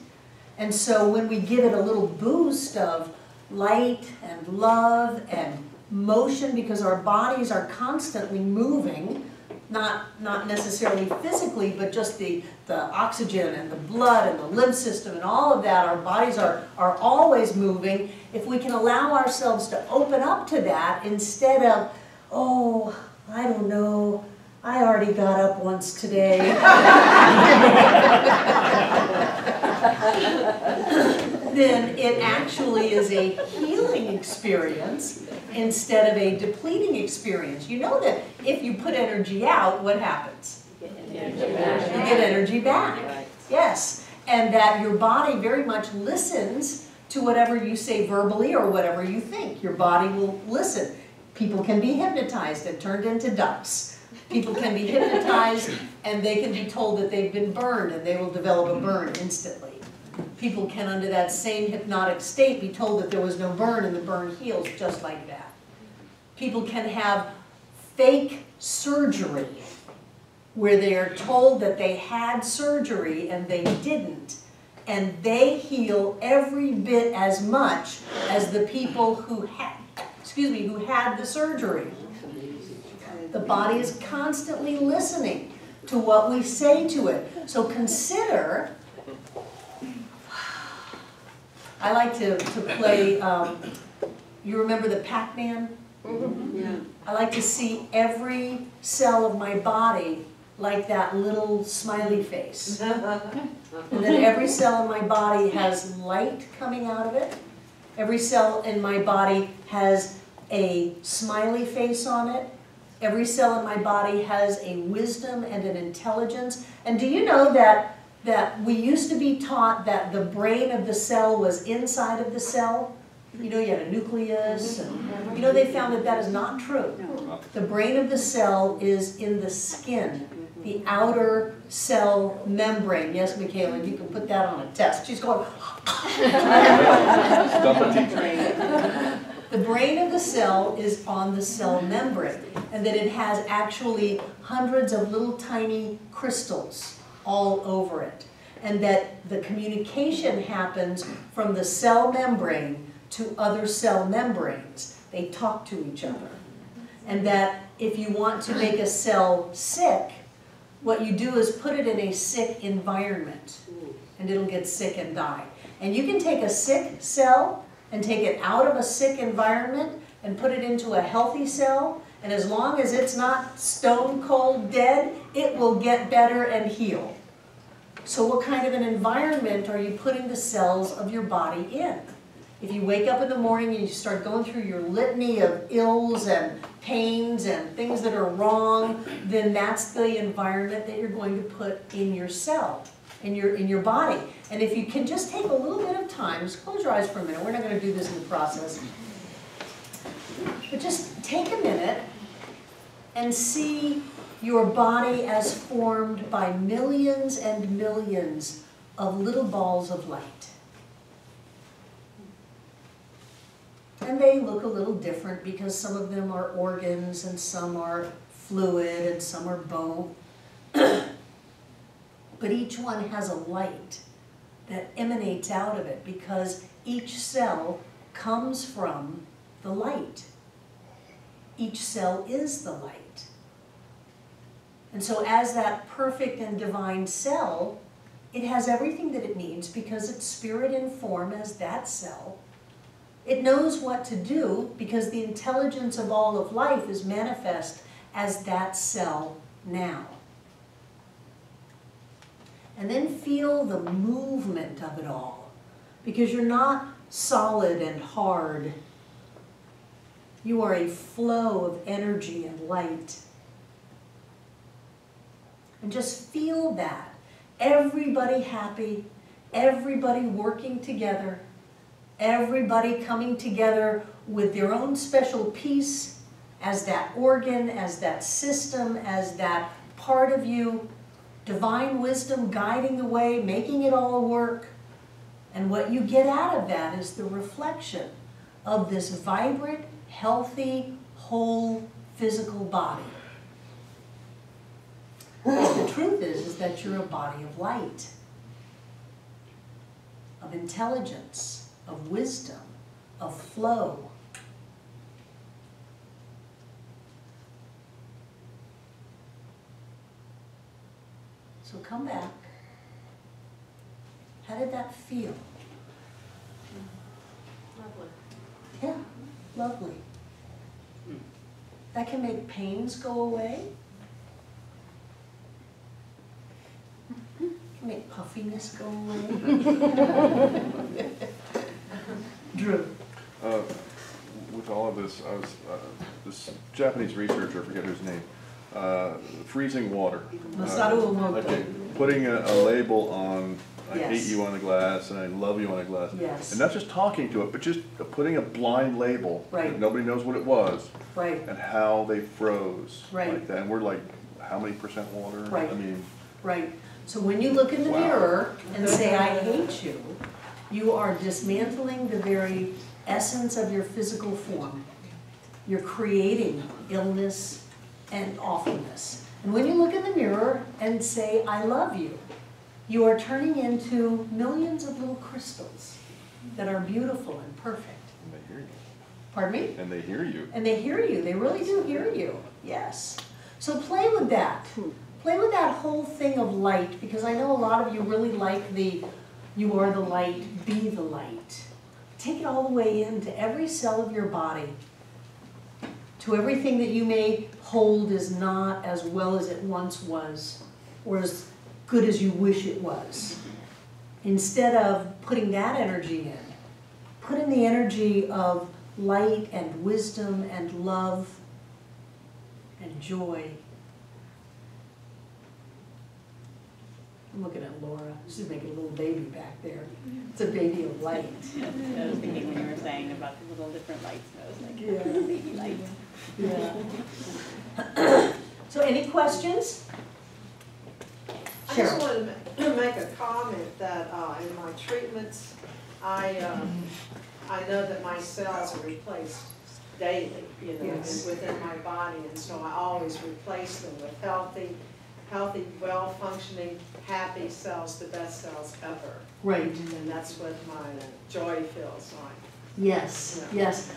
And so when we give it a little boost of light and love and motion, because our bodies are constantly moving, not necessarily physically, but just the oxygen and the blood and the lymph system and all of that, our bodies are always moving. If we can allow ourselves to open up to that instead of, oh, I don't know, I already got up once today. Then it actually is a healing experience instead of a depleting experience. You know that if you put energy out, what happens? You get energy back. Yes. And that your body very much listens to whatever you say verbally or whatever you think. Your body will listen. People can be hypnotized and turned into ducks. People can be hypnotized and they can be told that they've been burned and they will develop a burn instantly. People can, under that same hypnotic state, be told that there was no burn and the burn heals just like that. People can have fake surgery where they are told that they had surgery and they didn't. And they heal every bit as much as the people who had, who had the surgery. The body is constantly listening to what we say to it. So consider, I like to play, you remember the Pac-Man? Mm-hmm. Yeah. I like to see every cell of my body like that little smiley face. And then every cell in my body has light coming out of it. Every cell in my body has a smiley face on it. Every cell in my body has a wisdom and an intelligence. And do you know that we used to be taught that the brain of the cell was inside of the cell? You know, you had a nucleus. And, you know, they found that that is not true. The brain of the cell is in the skin, the outer cell membrane. Yes, Michaela, you can put that on a test. She's going, The brain of the cell is on the cell membrane, and that it has actually hundreds of little tiny crystals all over it, and that the communication happens from the cell membrane to other cell membranes. They talk to each other, and that if you want to make a cell sick, what you do is put it in a sick environment, and it'll get sick and die. And you can take a sick cell and take it out of a sick environment and put it into a healthy cell, and as long as it's not stone cold dead, it will get better and heal. So what kind of an environment are you putting the cells of your body in? If you wake up in the morning and you start going through your litany of ills and pains and things that are wrong, then that's the environment that you're going to put in your cell, in your body. And if you can just take a little bit of time, just close your eyes for a minute. We're not going to do this in the process. But just take a minute and see your body as formed by millions and millions of little balls of light. And they look a little different because some of them are organs and some are fluid and some are bone. But each one has a light that emanates out of it because each cell comes from the light. Each cell is the light. And so as that perfect and divine cell, it has everything that it needs because it's spirit in form as that cell. It knows what to do because the intelligence of all of life is manifest as that cell now. And then feel the movement of it all, because you're not solid and hard. You are a flow of energy and light. And just feel that. Everybody happy, everybody working together, everybody coming together with their own special piece as that organ, as that system, as that part of you, divine wisdom guiding the way, making it all work. And what you get out of that is the reflection of this vibrant, healthy, whole physical body. Because the truth is that you're a body of light, of intelligence, of wisdom, of flow. So come back. How did that feel? Lovely. Yeah, lovely. That can make pains go away. It can make puffiness go away. Drew. With all of this, I was, this Japanese researcher, I forget his name, freezing water. Masaru Emoto. Okay, putting a label on, I hate you on the glass, and I love you on the glass. Yes. And not just talking to it, but just putting a blind label. Right. That nobody knows what it was. Right. And how they froze. Right. Like that. And we're like, how many % water? Right. I mean. Right. So when you look in the mirror and say, I hate you, you are dismantling the very essence of your physical form. You're creating illness and awfulness. And when you look in the mirror and say, I love you, you are turning into millions of little crystals that are beautiful and perfect. And they hear you. Pardon me? And they hear you. And they hear you. They really do hear you. Yes. So play with that. Play with that whole thing of light, because I know a lot of you really like the you are the light, be the light. Take it all the way into every cell of your body, to everything that you may hold is not as well as it once was, or as good as you wish it was. Instead of putting that energy in, put in the energy of light and wisdom and love and joy. I'm looking at Laura. She's making a little baby back there. It's a baby of light. I was thinking when you were saying about the little different lights, and I was like, yeah, oh, baby light. Yeah. So any questions? Sure. I just wanted to make a comment that in my treatments, I know that my cells are replaced daily, you know, within my body, and so I always replace them with healthy, well-functioning, happy cells, the best cells ever. Right. And that's what my joy feels like. Yes, you know? Yes.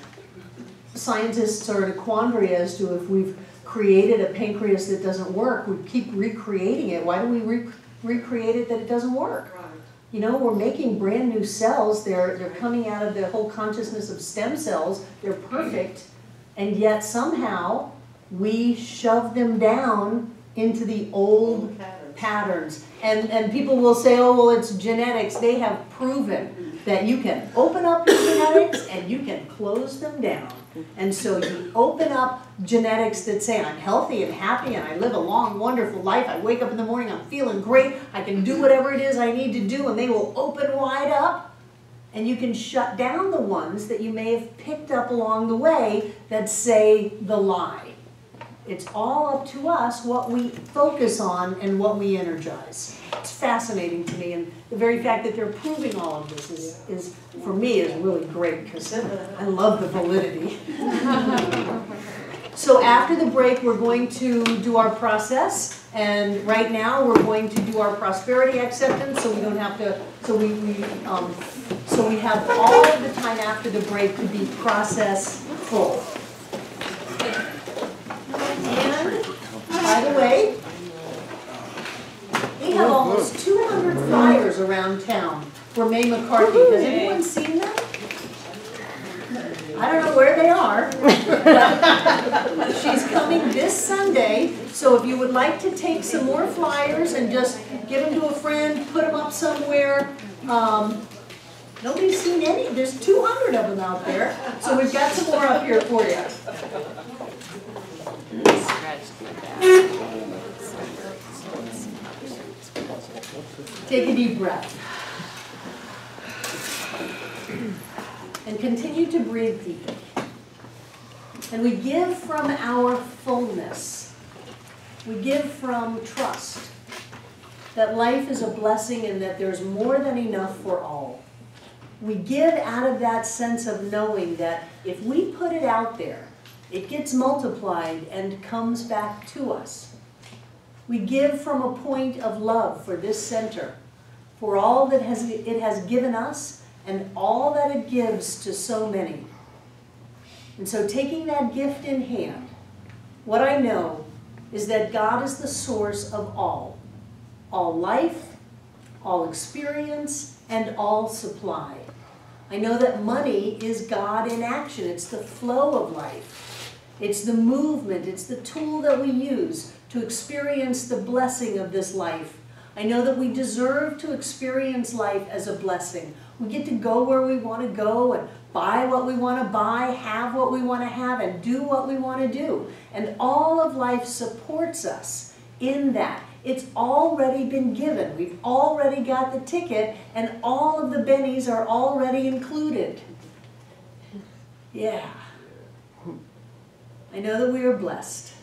Scientists are in a quandary as to if we've created a pancreas that doesn't work, we keep recreating it. Why do we recreate it that it doesn't work? Right. You know, we're making brand new cells. They're coming out of the whole consciousness of stem cells. They're perfect, and yet somehow we shove them down into the old patterns. And people will say, oh, well, it's genetics. They have proven that you can open up your genetics and you can close them down. And so you open up genetics that say, I'm healthy and happy and I live a long, wonderful life. I wake up in the morning, I'm feeling great. I can do whatever it is I need to do, and they will open wide up. And you can shut down the ones that you may have picked up along the way that say the lie. It's all up to us what we focus on and what we energize. It's fascinating to me, and the very fact that they're proving all of this is for me, is really great, because I love the validity. So after the break, we're going to do our process, and right now we're going to do our prosperity acceptance, so we don't have to. So we have all of the time after the break to be processful. By the way, we have almost 200 flyers around town for Mae McCarthy. Has anyone seen them? I don't know where they are. She's coming this Sunday, so if you would like to take some more flyers and just give them to a friend, put them up somewhere. Nobody's seen any. There's 200 of them out there, so we've got some more up here for you. Take a deep breath. And continue to breathe deeply. And we give from our fullness. We give from trust that life is a blessing and that there's more than enough for all. We give out of that sense of knowing that if we put it out there, it gets multiplied and comes back to us. We give from a point of love for this center, for all that it has given us and all that it gives to so many. And so taking that gift in hand, what I know is that God is the source of all life, all experience, and all supply. I know that money is God in action. It's the flow of life. It's the movement. It's the tool that we use to experience the blessing of this life. I know that we deserve to experience life as a blessing. We get to go where we want to go and buy what we want to buy, have what we want to have, and do what we want to do. And all of life supports us in that. It's already been given. We've already got the ticket, and all of the bennies are already included. Yeah. I know that we are blessed.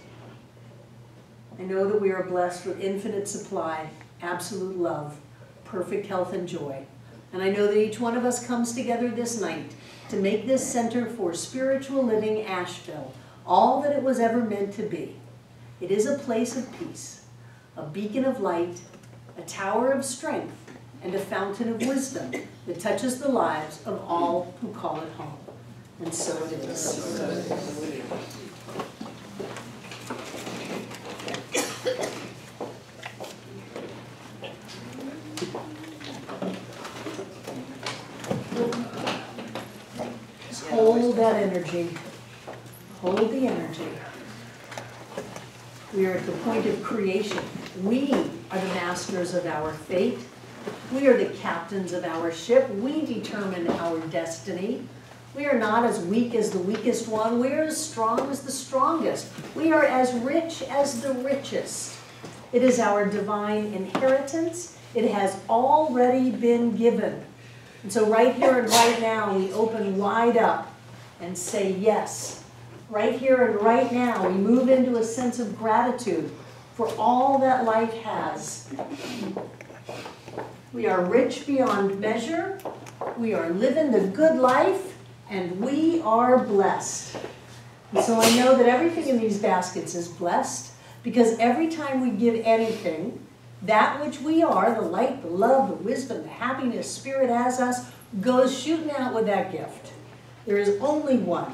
I know that we are blessed with infinite supply, absolute love, perfect health and joy. And I know that each one of us comes together this night to make this Center for Spiritual Living Asheville all that it was ever meant to be. It is a place of peace, a beacon of light, a tower of strength, and a fountain of wisdom that touches the lives of all who call it home. And so it is. Just hold that energy. Hold the energy. We are at the point of creation. We are the masters of our fate. We are the captains of our ship. We determine our destiny. We are not as weak as the weakest one. We are as strong as the strongest. We are as rich as the richest. It is our divine inheritance. It has already been given. And so right here and right now, we open wide up and say yes. Right here and right now, we move into a sense of gratitude for all that life has. We are rich beyond measure, we are living the good life, and we are blessed. And so I know that everything in these baskets is blessed, because every time we give anything, that which we are, the light, the love, the wisdom, the happiness Spirit has us, goes shooting out with that gift. There is only one.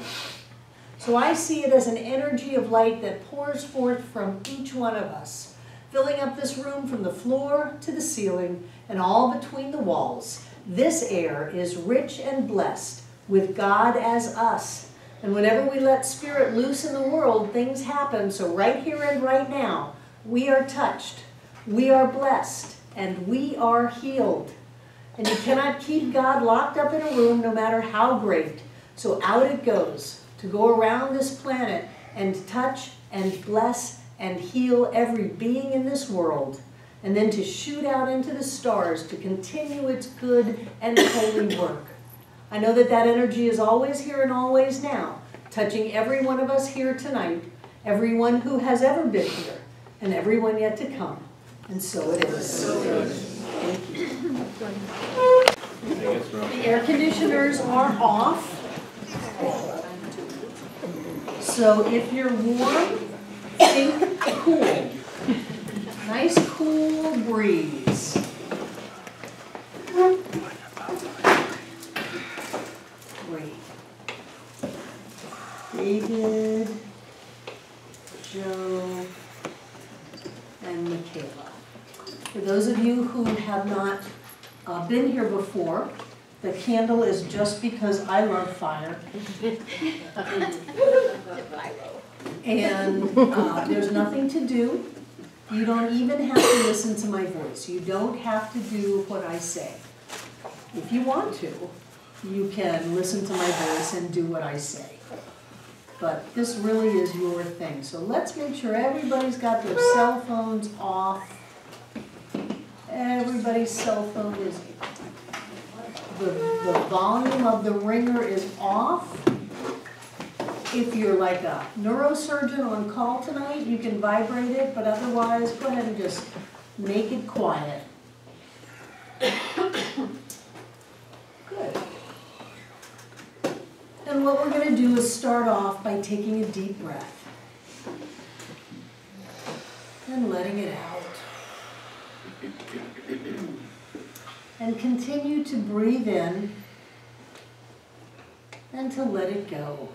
So I see it as an energy of light that pours forth from each one of us, filling up this room from the floor to the ceiling and all between the walls. This air is rich and blessed with God as us. And whenever we let Spirit loose in the world, things happen. So right here and right now, we are touched, we are blessed, and we are healed. And you cannot keep God locked up in a room no matter how great. So out it goes, to go around this planet and touch and bless and heal every being in this world, and then to shoot out into the stars to continue its good and holy work. I know that that energy is always here and always now, touching every one of us here tonight, everyone who has ever been here, and everyone yet to come. And so it is. So it is. Thank you. The air conditioners are off. So if you're warm, think cool. Nice cool breeze. Great. David, Joe, and Michaela. For those of you who have not been here before, the candle is just because I love fire, and there's nothing to do. You don't even have to listen to my voice. You don't have to do what I say. If you want to, you can listen to my voice and do what I say. But this really is your thing. So let's make sure everybody's got their cell phones off. Everybody's cell phone is off. The volume of the ringer is off. if you're like a neurosurgeon on call tonight, you can vibrate it, but otherwise, go ahead and just make it quiet. Good. And what we're going to do is start off by taking a deep breath and letting it out. And continue to breathe in and to let it go.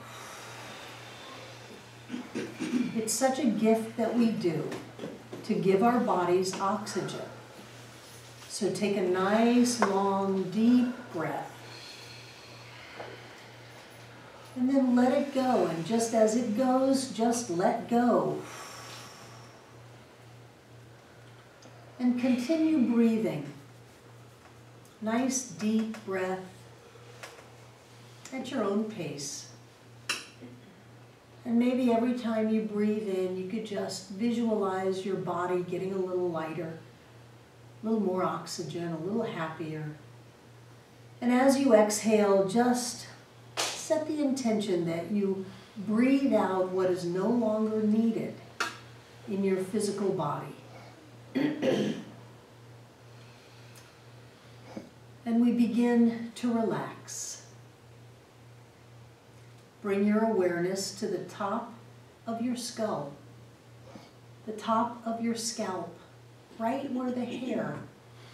It's such a gift that we do to give our bodies oxygen. So take a nice, long, deep breath. And then let it go. And just as it goes, just let go. And continue breathing. Nice, deep breath at your own pace. And maybe every time you breathe in, you could just visualize your body getting a little lighter, a little more oxygen, a little happier. And as you exhale, just set the intention that you breathe out what is no longer needed in your physical body. And we begin to relax. Bring your awareness to the top of your skull, the top of your scalp, right where the hair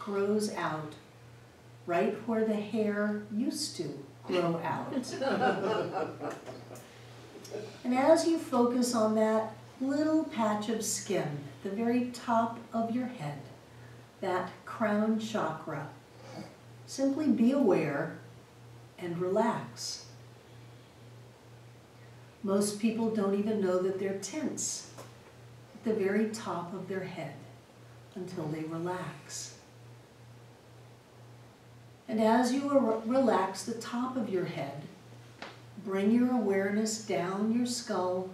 grows out, right where the hair used to grow out. And as you focus on that little patch of skin, the very top of your head, that crown chakra, simply be aware and relax. Most people don't even know that they're tense at the very top of their head until they relax. And as you relax the top of your head, bring your awareness down your skull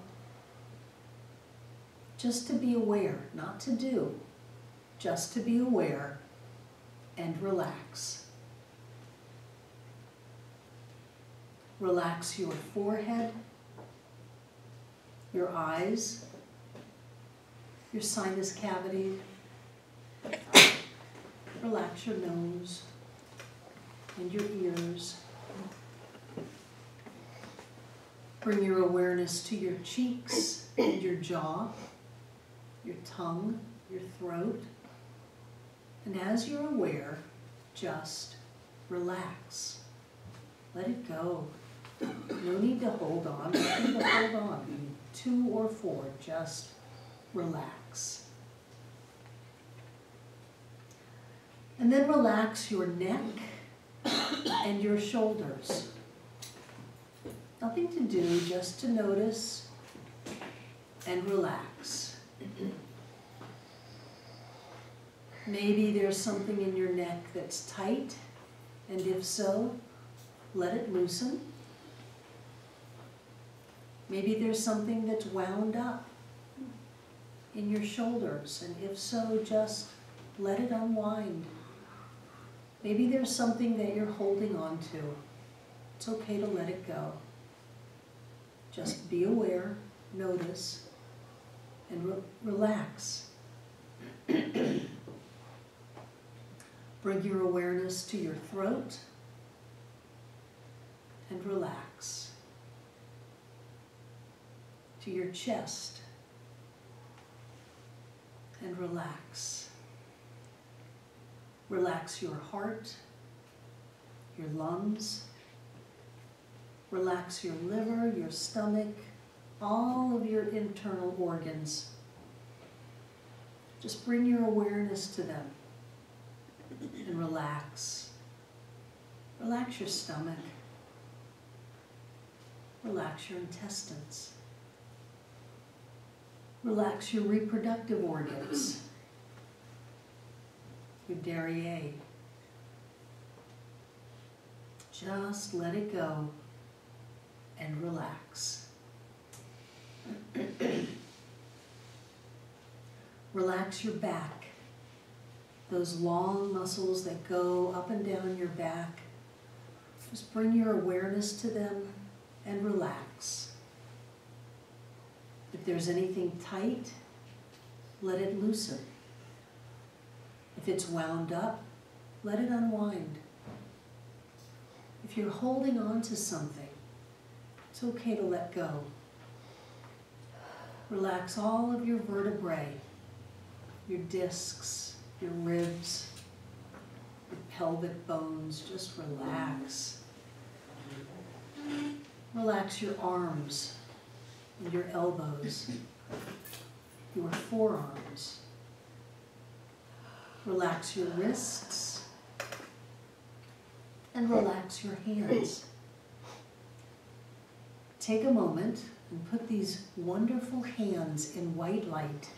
just to be aware, not to do, just to be aware and relax. Relax your forehead, your eyes, your sinus cavity. Relax your nose and your ears. Bring your awareness to your cheeks and your jaw, your tongue, your throat. And as you're aware, just relax. Let it go. No need to hold on. No need to hold on. 2 or 4, just relax. And then relax your neck and your shoulders. Nothing to do, just to notice and relax. Maybe there's something in your neck that's tight, and if so, let it loosen. Maybe there's something that's wound up in your shoulders, and if so, just let it unwind. Maybe there's something that you're holding on to. It's okay to let it go. Just be aware, notice, and relax. Bring your awareness to your throat and relax. To your chest and relax. Relax your heart, your lungs. Relax your liver, your stomach, all of your internal organs. Just bring your awareness to them and relax. Relax your stomach. Relax your intestines. Relax your reproductive organs, your derriere. Just let it go and relax. Relax your back, those long muscles that go up and down your back. Just bring your awareness to them and relax. there's anything tight, let it loosen. If it's wound up, let it unwind. If you're holding on to something, it's okay to let go. Relax all of your vertebrae, your discs, your ribs, your pelvic bones. Just relax. Relax your arms and your elbows, your forearms. Relax your wrists and relax your hands. Take a moment and put these wonderful hands in white light.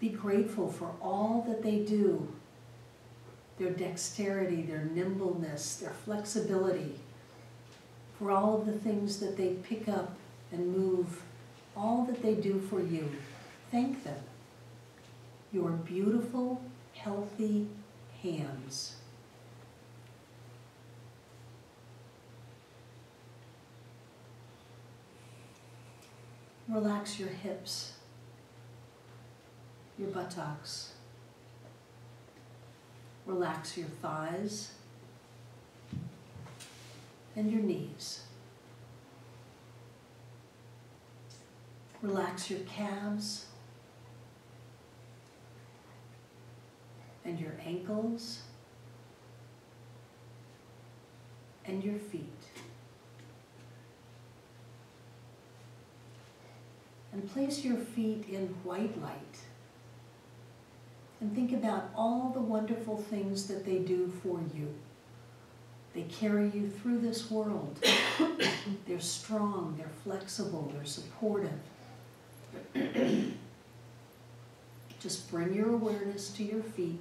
Be grateful for all that they do, their dexterity, their nimbleness, their flexibility, for all of the things that they pick up and move, all that they do for you. Thank them. Your beautiful, healthy hands. Relax your hips, your buttocks. Relax your thighs and your knees. Relax your calves and your ankles and your feet. And place your feet in white light. And think about all the wonderful things that they do for you. They carry you through this world. They're strong, they're flexible, they're supportive. Just bring your awareness to your feet.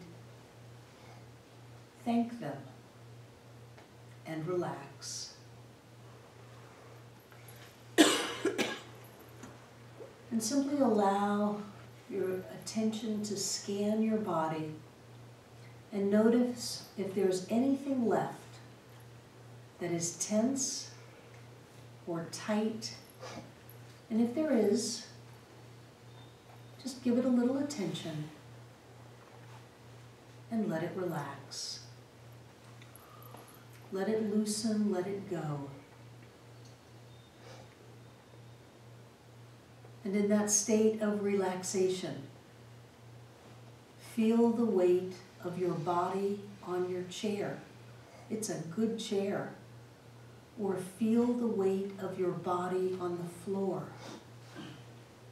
Thank them and relax. And simply allow your attention to scan your body and notice if there's anything left that is tense or tight. And if there is, just give it a little attention and let it relax. Let it loosen, let it go. And in that state of relaxation, feel the weight of your body on your chair. It's a good chair. Or feel the weight of your body on the floor.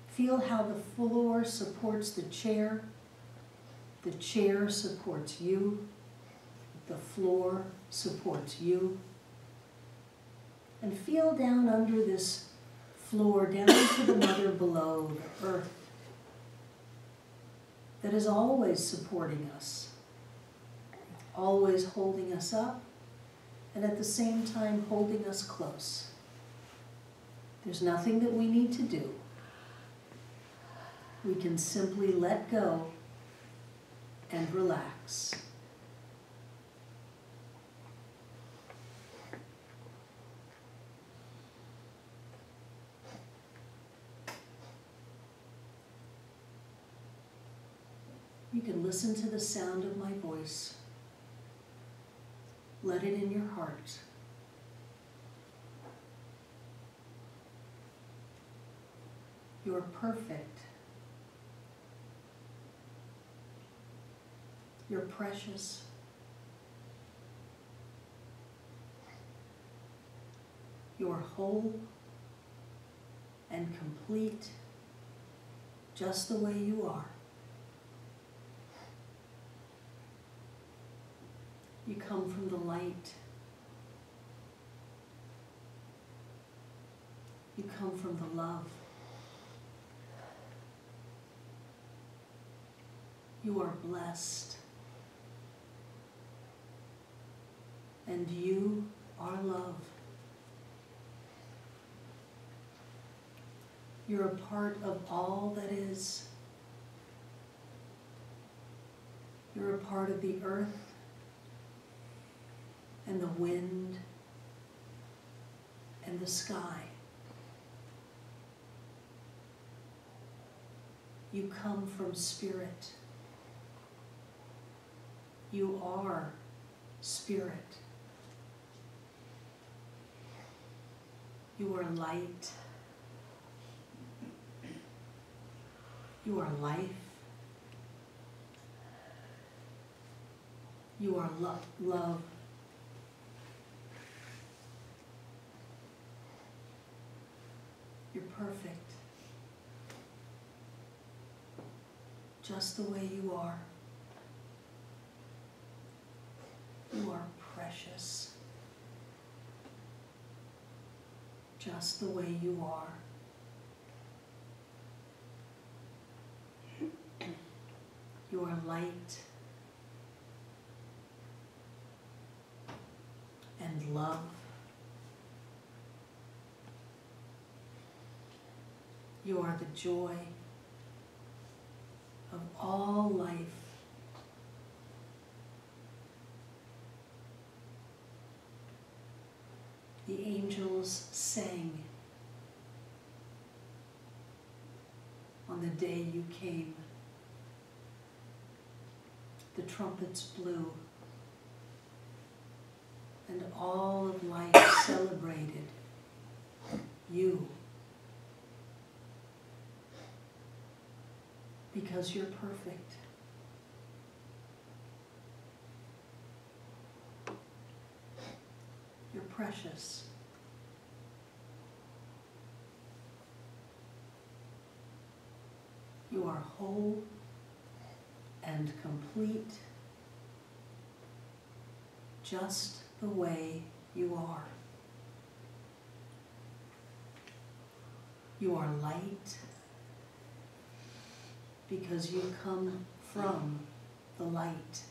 Feel how the floor supports the chair supports you, the floor supports you. And feel down under this floor, down to the mother below, the earth, that is always supporting us, always holding us up, and at the same time holding us close. There's nothing that we need to do. We can simply let go and relax. You can listen to the sound of my voice. Let it in your heart. You're perfect. You're precious. You're whole and complete, just the way you are. You come from the light. You come from the love. You are blessed. And you are love. You're a part of all that is. You're a part of the earth and the wind and the sky. You come from spirit. You are spirit. You are light. You are life. You are love. You're perfect. Just the way you are. You are precious. Just the way you are. You are light and love. You are the joy of all life. The angels sang on the day you came. The trumpets blew, and all of life celebrated you, because you're perfect. You're precious. You are whole and complete, just the way you are. You are light because you come from the light.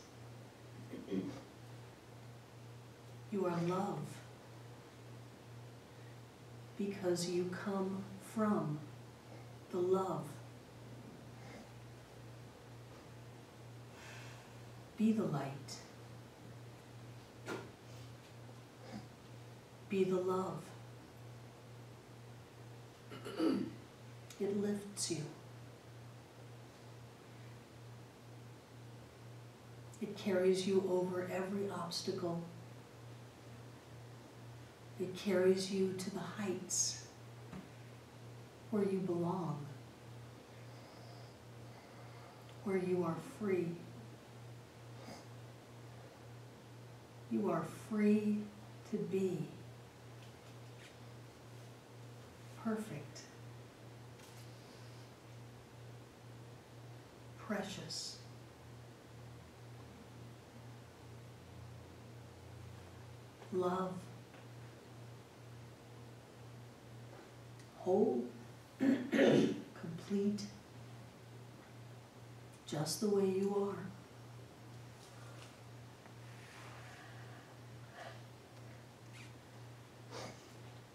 You are love because you come from the love. Be the light. Be the love. It lifts you. It carries you over every obstacle. It carries you to the heights where you belong, where you are free. You are free to be perfect, precious, love, whole, complete, just the way you are.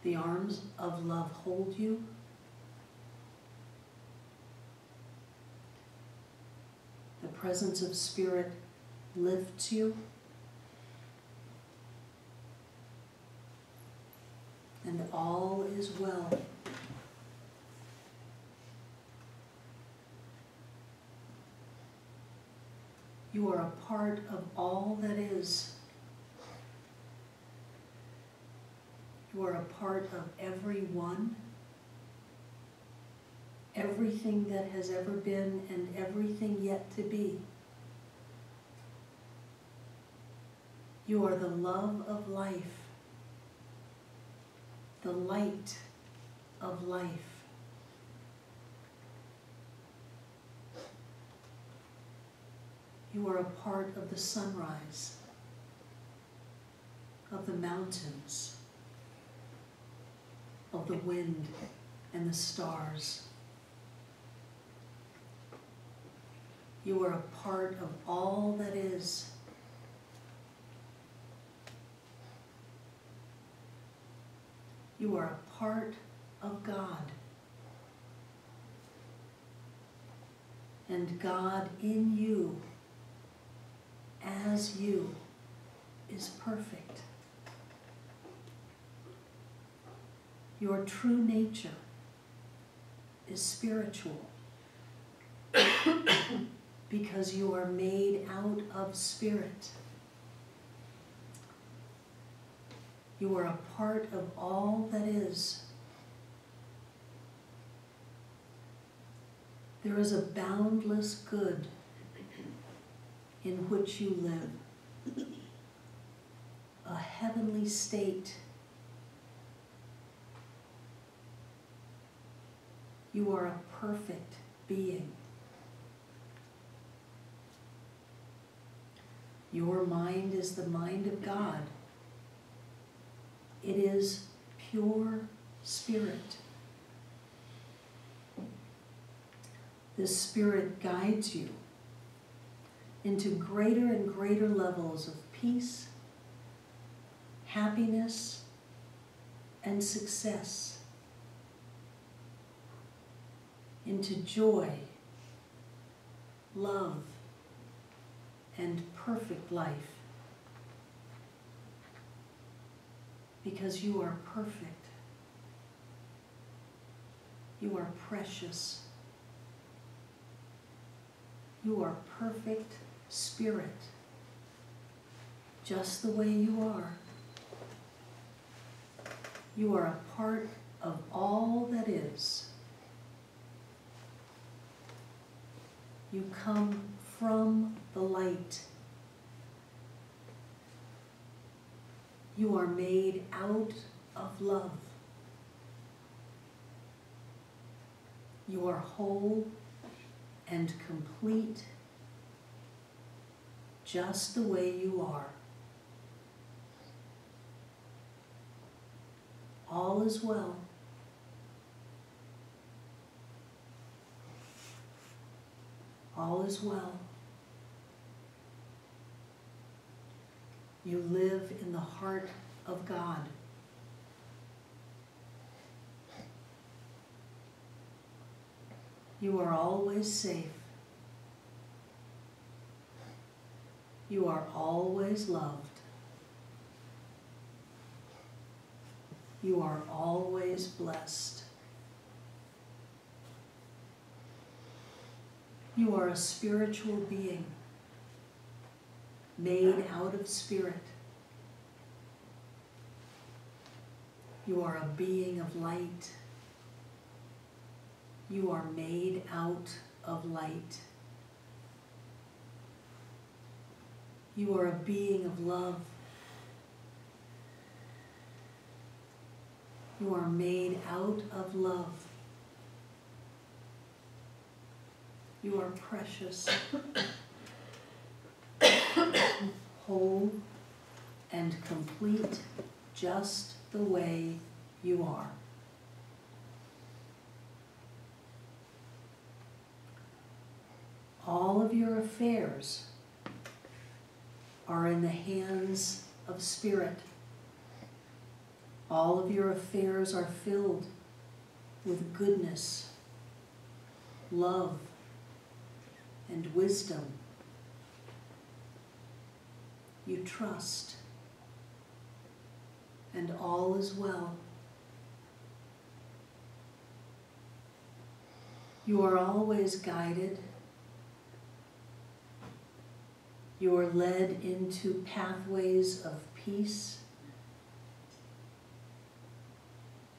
The arms of love hold you. The presence of spirit lifts you. And all is well. You are a part of all that is. You are a part of everyone, everything that has ever been, and everything yet to be. You are the love of life, the light of life. You are a part of the sunrise, of the mountains, of the wind and the stars. You are a part of all that is. You are a part of God, and God in you, as you, is perfect. Your true nature is spiritual. because you are made out of spirit. You are a part of all that is. There is a boundless good in which you live, a heavenly state. You are a perfect being. Your mind is the mind of God. It is pure spirit. This spirit guides you into greater and greater levels of peace, happiness, and success, into joy, love, and perfect life, because you are perfect. You are precious. You are perfect spirit, just the way you are. You are a part of all that is. You come from the light. You are made out of love. You are whole and complete, just the way you are. All is well. All is well. You live in the heart of God. You are always safe. You are always loved. You are always blessed. You are a spiritual being, made out of spirit. You are a being of light. You are made out of light. You are a being of love. You are made out of love. You are precious, whole, and complete, just the way you are. All of your affairs are in the hands of spirit. All of your affairs are filled with goodness, love, and wisdom. You trust, and all is well. You are always guided. You are led into pathways of peace,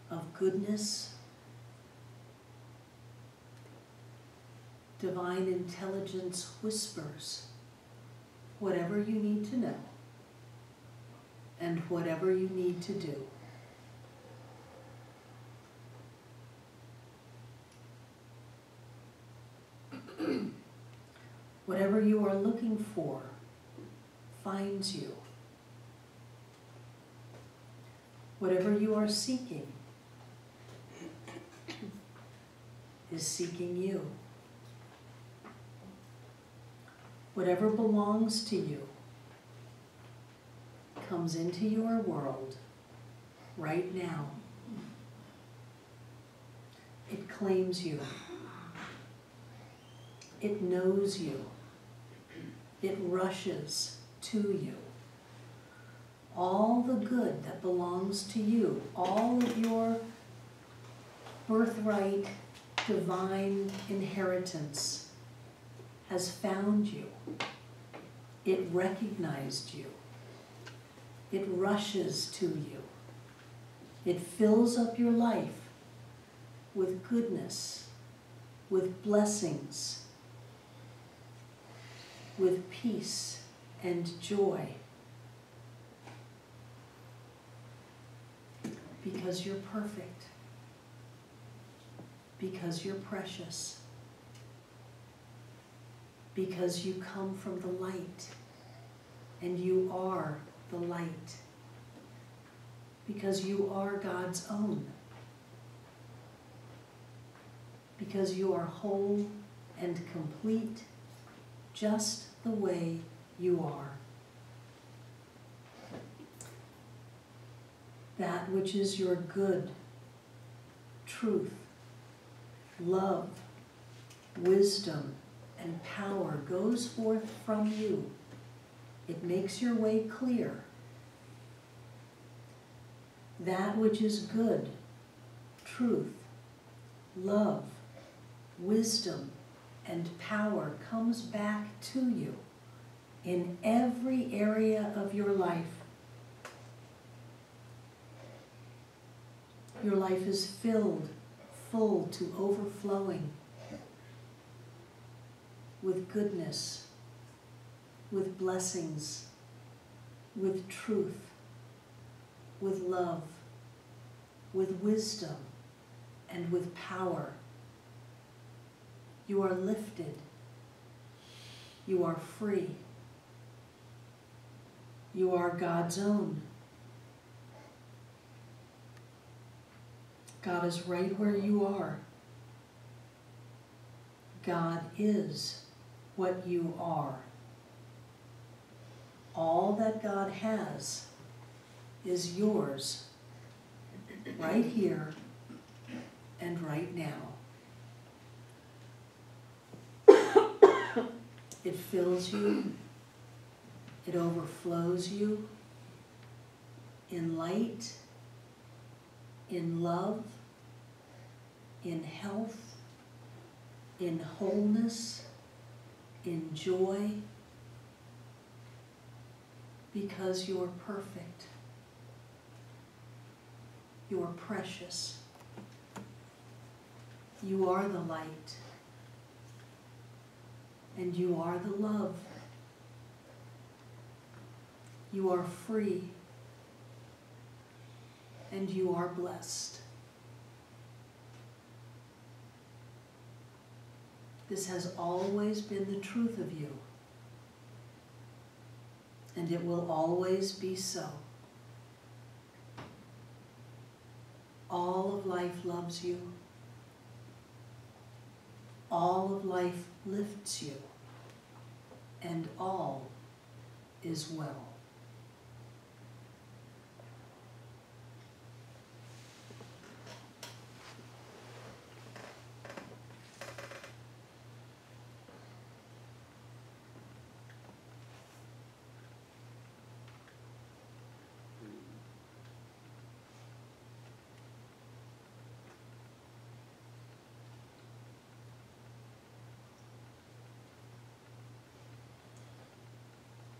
of goodness, divine intelligence whispers whatever you need to know and whatever you need to do. Whatever you are looking for finds you. Whatever you are seeking is seeking you. Whatever belongs to you comes into your world right now. It claims you. It knows you. It rushes to you. All the good that belongs to you, all of your birthright, divine inheritance has found you. It recognized you. It rushes to you. It fills up your life with goodness, with blessings, with peace and joy, because you're perfect, because you're precious, because you come from the light, and you are the light, because you are God's own, because you are whole and complete, just the way you are. That which is your good, truth, love, wisdom, and power goes forth from you. It makes your way clear. That which is good, truth, love, wisdom, and power comes back to you in every area of your life. Your life is filled, full to overflowing with goodness, with blessings, with truth, with love, with wisdom, and with power. You are lifted. You are free. You are God's own. God is right where you are. God is what you are. All that God has is yours, right here and right now. It fills you, it overflows you in light, in love, in health, in wholeness, in joy, because you're perfect, you're precious, you are the light, and you are the love. You are free, and you are blessed. This has always been the truth of you, and it will always be so. All of life loves you. All of life lifts you, and all is well.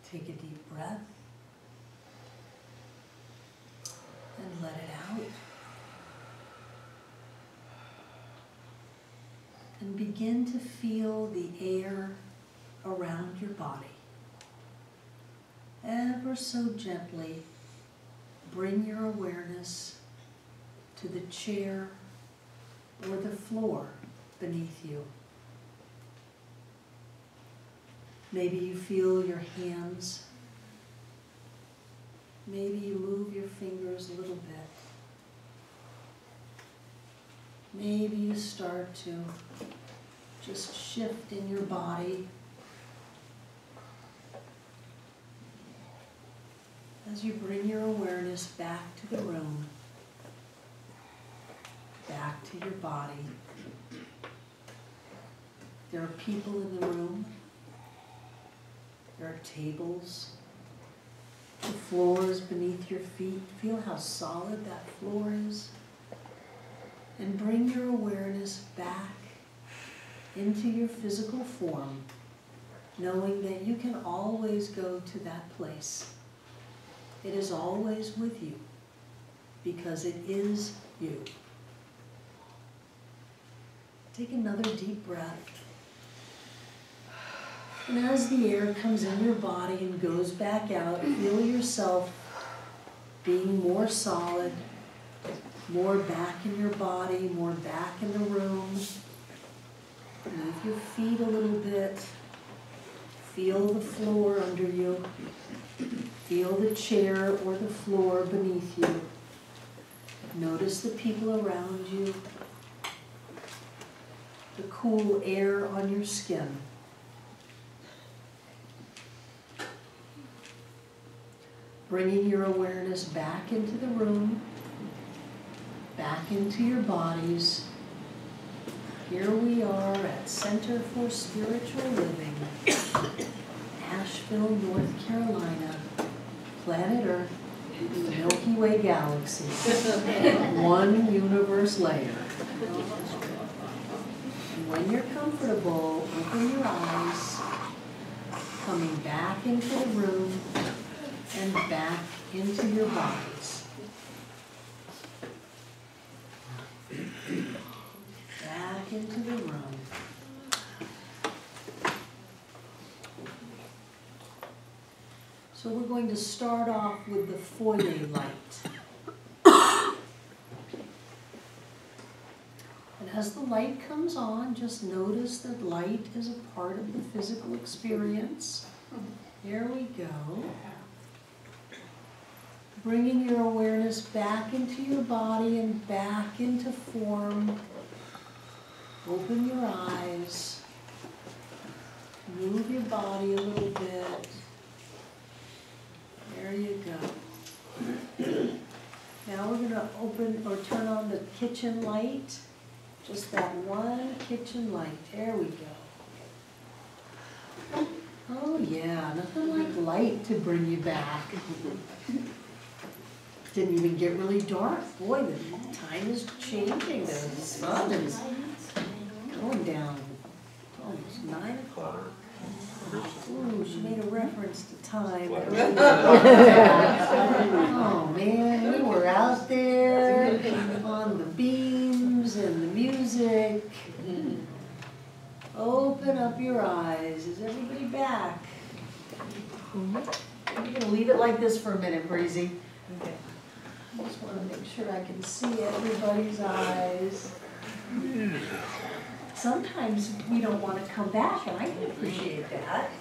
Take a deep breath and let it out. And begin to feel the air around your body. Ever so gently, bring your awareness to the chair or the floor beneath you. Maybe you feel your hands. Maybe you move your fingers a little bit. Maybe you start to just shift in your body. As you bring your awareness back to the room, back to your body. There are people in the room. There are tables, the floors beneath your feet. Feel how solid that floor is. And bring your awareness back into your physical form knowing that you can always go to that place. It is always with you, because it is you. Take another deep breath. And as the air comes in your body and goes back out, feel yourself being more solid, more back in your body, more back in the room. Move your feet a little bit. Feel the floor under you. Feel the chair or the floor beneath you. Notice the people around you. The cool air on your skin. Bringing your awareness back into the room, back into your bodies. Here we are at Center for Spiritual Living, Asheville, North Carolina, planet Earth, the Milky Way galaxy, one universe later. And when you're comfortable, open your eyes, coming back into the room, and back into your bodies. Back into the room. So we're going to start off with the foyer light. And as the light comes on, just notice that light is a part of the physical experience. There we go. Bringing your awareness back into your body and back into form. Open your eyes. Move your body a little bit. There you go. Now we're going to open or turn on the kitchen light. Just that one kitchen light. There we go. Oh yeah, nothing like light to bring you back. Didn't even get really dark. Boy, the time is changing. The sun is going down. Almost 9 o'clock. Ooh, she made a reference to time. Oh man, we were out there on the beams and the music. Open up your eyes. Is everybody back? We're going to leave it like this for a minute, Breezy. Okay. I just want to make sure I can see everybody's eyes. Sometimes we don't want to come back, and I can appreciate that.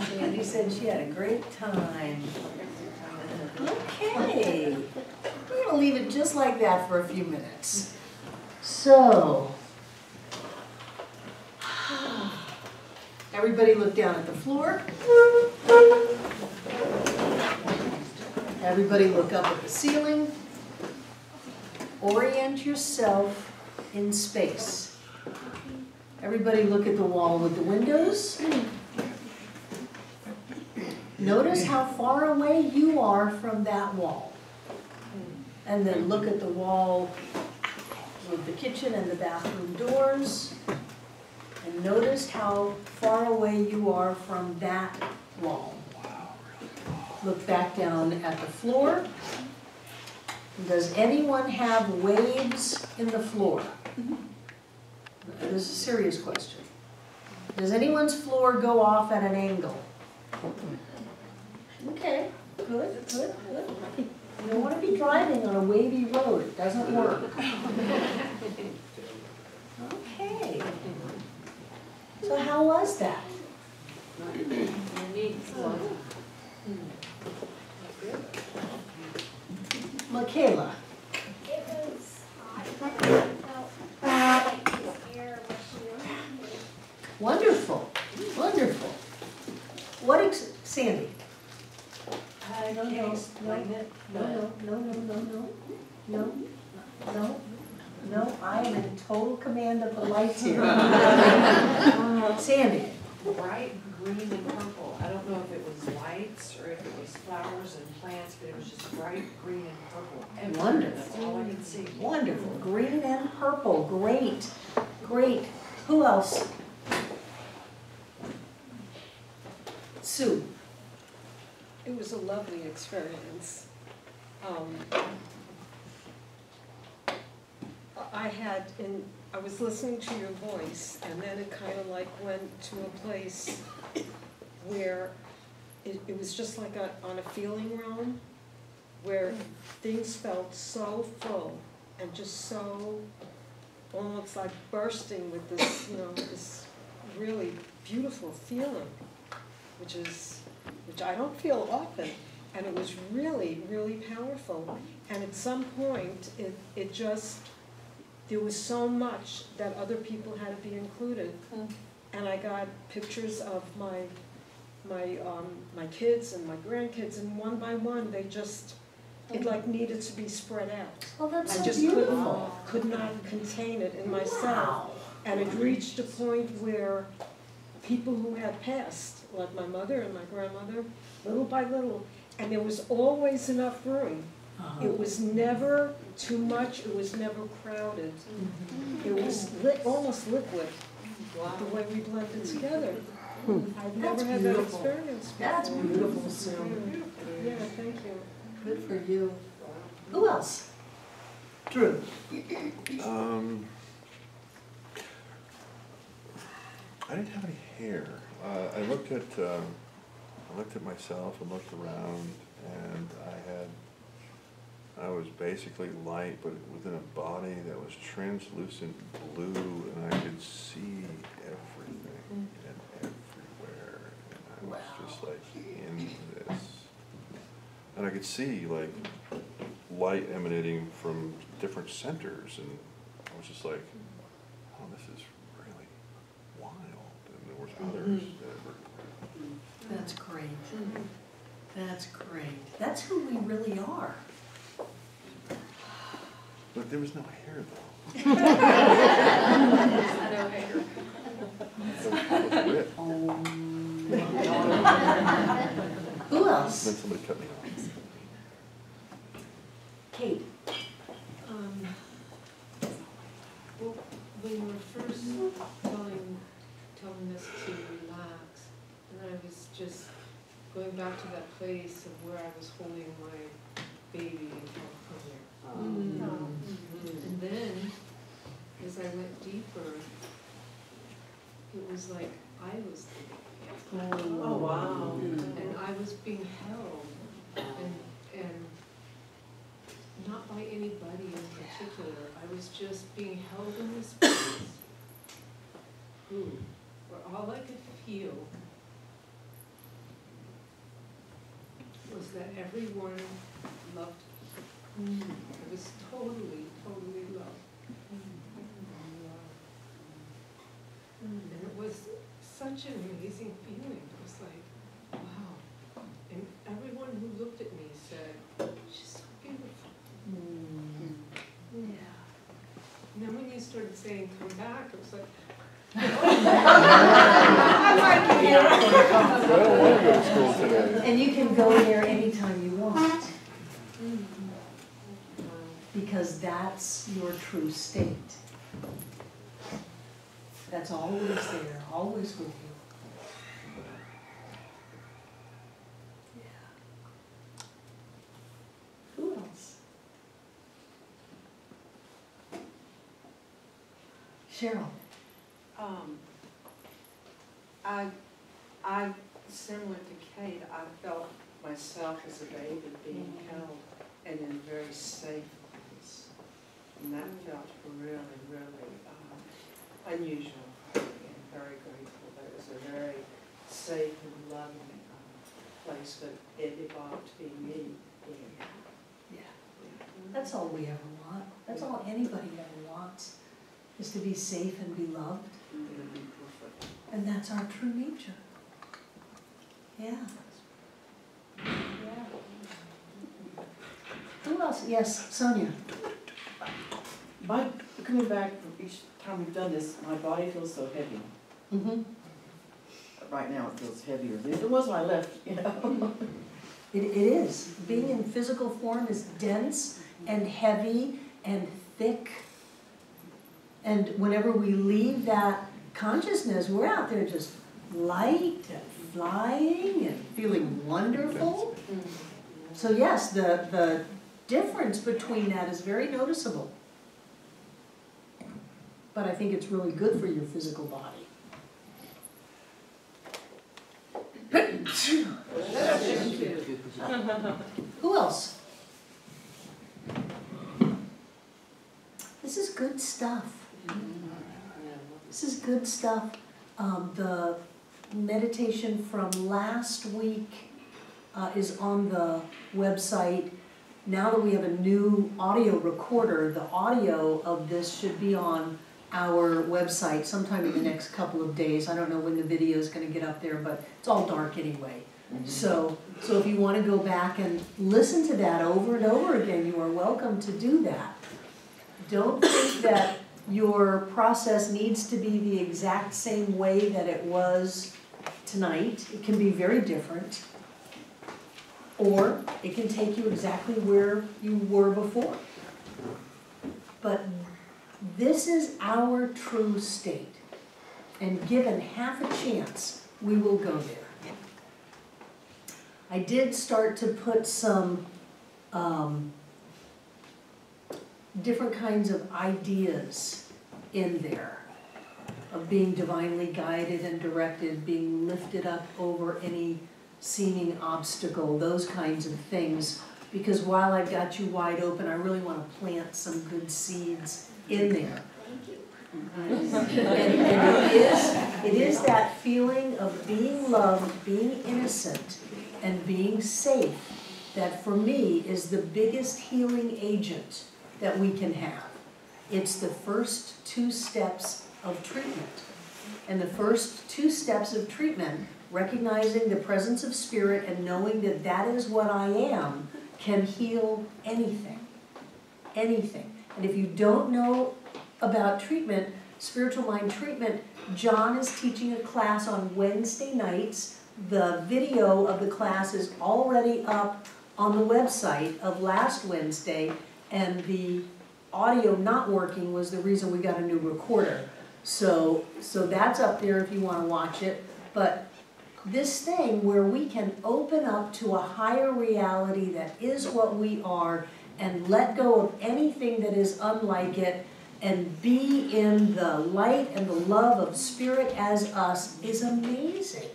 Sandy said she had a great time. Okay. We're going to leave it just like that for a few minutes. So, everybody look down at the floor. Everybody look up at the ceiling. Orient yourself in space. Everybody look at the wall with the windows. Notice how far away you are from that wall. And then look at the wall with the kitchen and the bathroom doors. And notice how far away you are from that wall. Look back down at the floor. Does anyone have waves in the floor? This is a serious question. Does anyone's floor go off at an angle? Okay, good, good, good. You don't want to be driving on a wavy road. It doesn't work. Okay. So how was that? Michaela. It was wonderful, wonderful. What Sandy? I don't know. No. I am in total command of the lights here. Sandy. Bright green and purple. I don't know if it was lights or if it was flowers and plants, but it was just bright green and purple. And wonderful. That's all I can see. Wonderful. Green and purple. Great. Great. Who else? Sue. It was a lovely experience. I was listening to your voice, and then it kind of like went to a place where it was just like on a feeling realm, where things felt so full and just so almost like bursting with this, you know, this really beautiful feeling, which I don't feel often, and it was really, really powerful. And at some point, it just, there was so much that other people had to be included, and I got pictures of my kids and my grandkids, and one by one, they just, it like needed to be spread out. Oh, that's so beautiful. I just could not contain it in myself. Wow. And it reached a point where people who had passed, like my mother and my grandmother, little by little, and there was always enough room. It was never too much, it was never crowded. It was almost liquid, the way we blended together. I've never had that experience before. That's beautiful, Sue. Yeah, thank you. Good for you. Who else? Drew. I didn't have any hair. I looked at myself and looked around, and I was basically light, but within a body that was translucent blue, and I could see everything and everywhere. And I was just like in this. And I could see like light emanating from different centers, and I was just like, oh, this is really wild. And there was others that were. That's great. That's great. That's who we really are. But there was no hair, though. No hair. Who else? Then somebody cut me off. Kate. Well, when you were first telling us to relax, and I was just going back to that place of where I was holding my baby from here. And then, as I went deeper, it was like I was the baby. Oh, wow. And I was being held, and not by anybody in particular. I was just being held in this place where all I could feel was that everyone loved me. It was totally, totally love. And it was such an amazing feeling. It was like, wow. And everyone who looked at me said, she's so beautiful. Yeah. And then when you started saying, come back, it was like, I like it here. And you can go there anytime you want. Because that's your true state. That's always there, always with you. Yeah. Who else? Cheryl. I similar to Kate, I felt myself as a baby being held and in very safe. And that felt really, really unusual. And very grateful. That was a very safe and loving place, but it evolved to be me. That's all we ever want. That's all anybody ever wants, is to be safe and be loved. And that's our true nature. Yeah. Who else? Yes, Sonia. My coming back from each time we've done this, my body feels so heavy. Right now it feels heavier than it was when I left, you know. It is. Being in physical form is dense and heavy and thick. And whenever we leave that consciousness, we're out there just light and flying and feeling wonderful. So yes, the difference between that is very noticeable. But I think it's really good for your physical body. Who else? This is good stuff. This is good stuff. The meditation from last week is on the website. Now that we have a new audio recorder, the audio of this should be on our website sometime in the next couple of days. I don't know when the video is going to get up there, but it's all dark anyway. So if you want to go back and listen to that over and over again, you are welcome to do that. Don't think that your process needs to be the exact same way that it was tonight. It can be very different. Or it can take you exactly where you were before. But this is our true state. And given half a chance, we will go there. I did start to put some different kinds of ideas in there of being divinely guided and directed, being lifted up over any seeming obstacle, those kinds of things. Because while I've got you wide open, I really want to plant some good seeds in there. Thank you. And it is that feeling of being loved, being innocent, and being safe that for me is the biggest healing agent that we can have. It's the first two steps of treatment. And the first two steps of treatment, recognizing the presence of spirit and knowing that that is what I am, can heal anything, anything. And if you don't know about treatment, spiritual mind treatment, John is teaching a class on Wednesday nights. The video of the class is already up on the website of last Wednesday, and the audio not working was the reason we got a new recorder. So that's up there if you want to watch it. But this thing where we can open up to a higher reality that is what we are and let go of anything that is unlike it and be in the light and the love of spirit as us is amazing.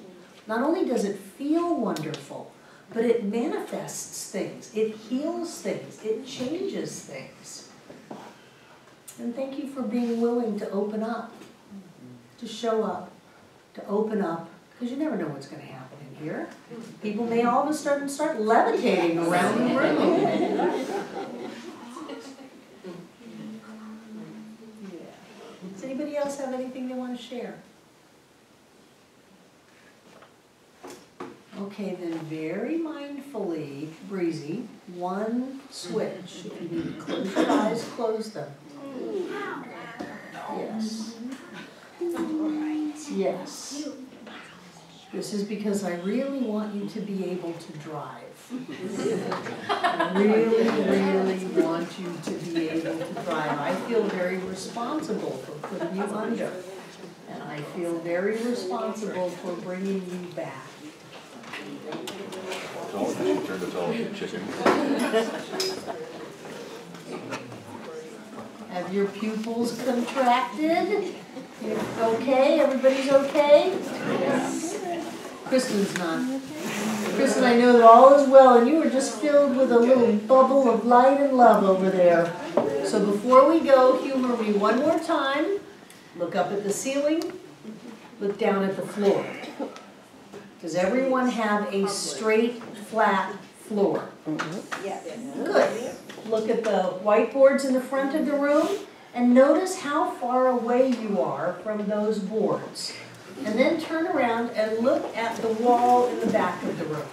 Not only does it feel wonderful, but it manifests things, it heals things, it changes things. And thank you for being willing to open up, to show up, to open up, because you never know what's going to happen in here. People may all of a sudden start levitating around the room. Yeah. Does anybody else have anything they want to share? Okay, then very mindfully, Breezy, one switch. If you need to close your eyes, close them. Yes. Yes. This is because I really want you to be able to drive. I really, really want you to be able to drive. I feel very responsible for putting you under. And I feel very responsible for bringing you back. Have your pupils contracted? You're okay? Everybody's okay? Yes. Kristen's not. Kristen, I know that all is well, and you were just filled with a little bubble of light and love over there. So before we go, humor me one more time. Look up at the ceiling. Look down at the floor. Does everyone have a straight, flat floor? Mm-hmm. Yes. Good. Look at the whiteboards in the front of the room and notice how far away you are from those boards. And then turn around and look at the wall in the back of the room.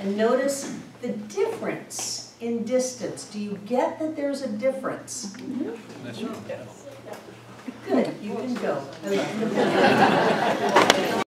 And notice the difference in distance. Do you get that there's a difference? Mm-hmm. Good. You can go.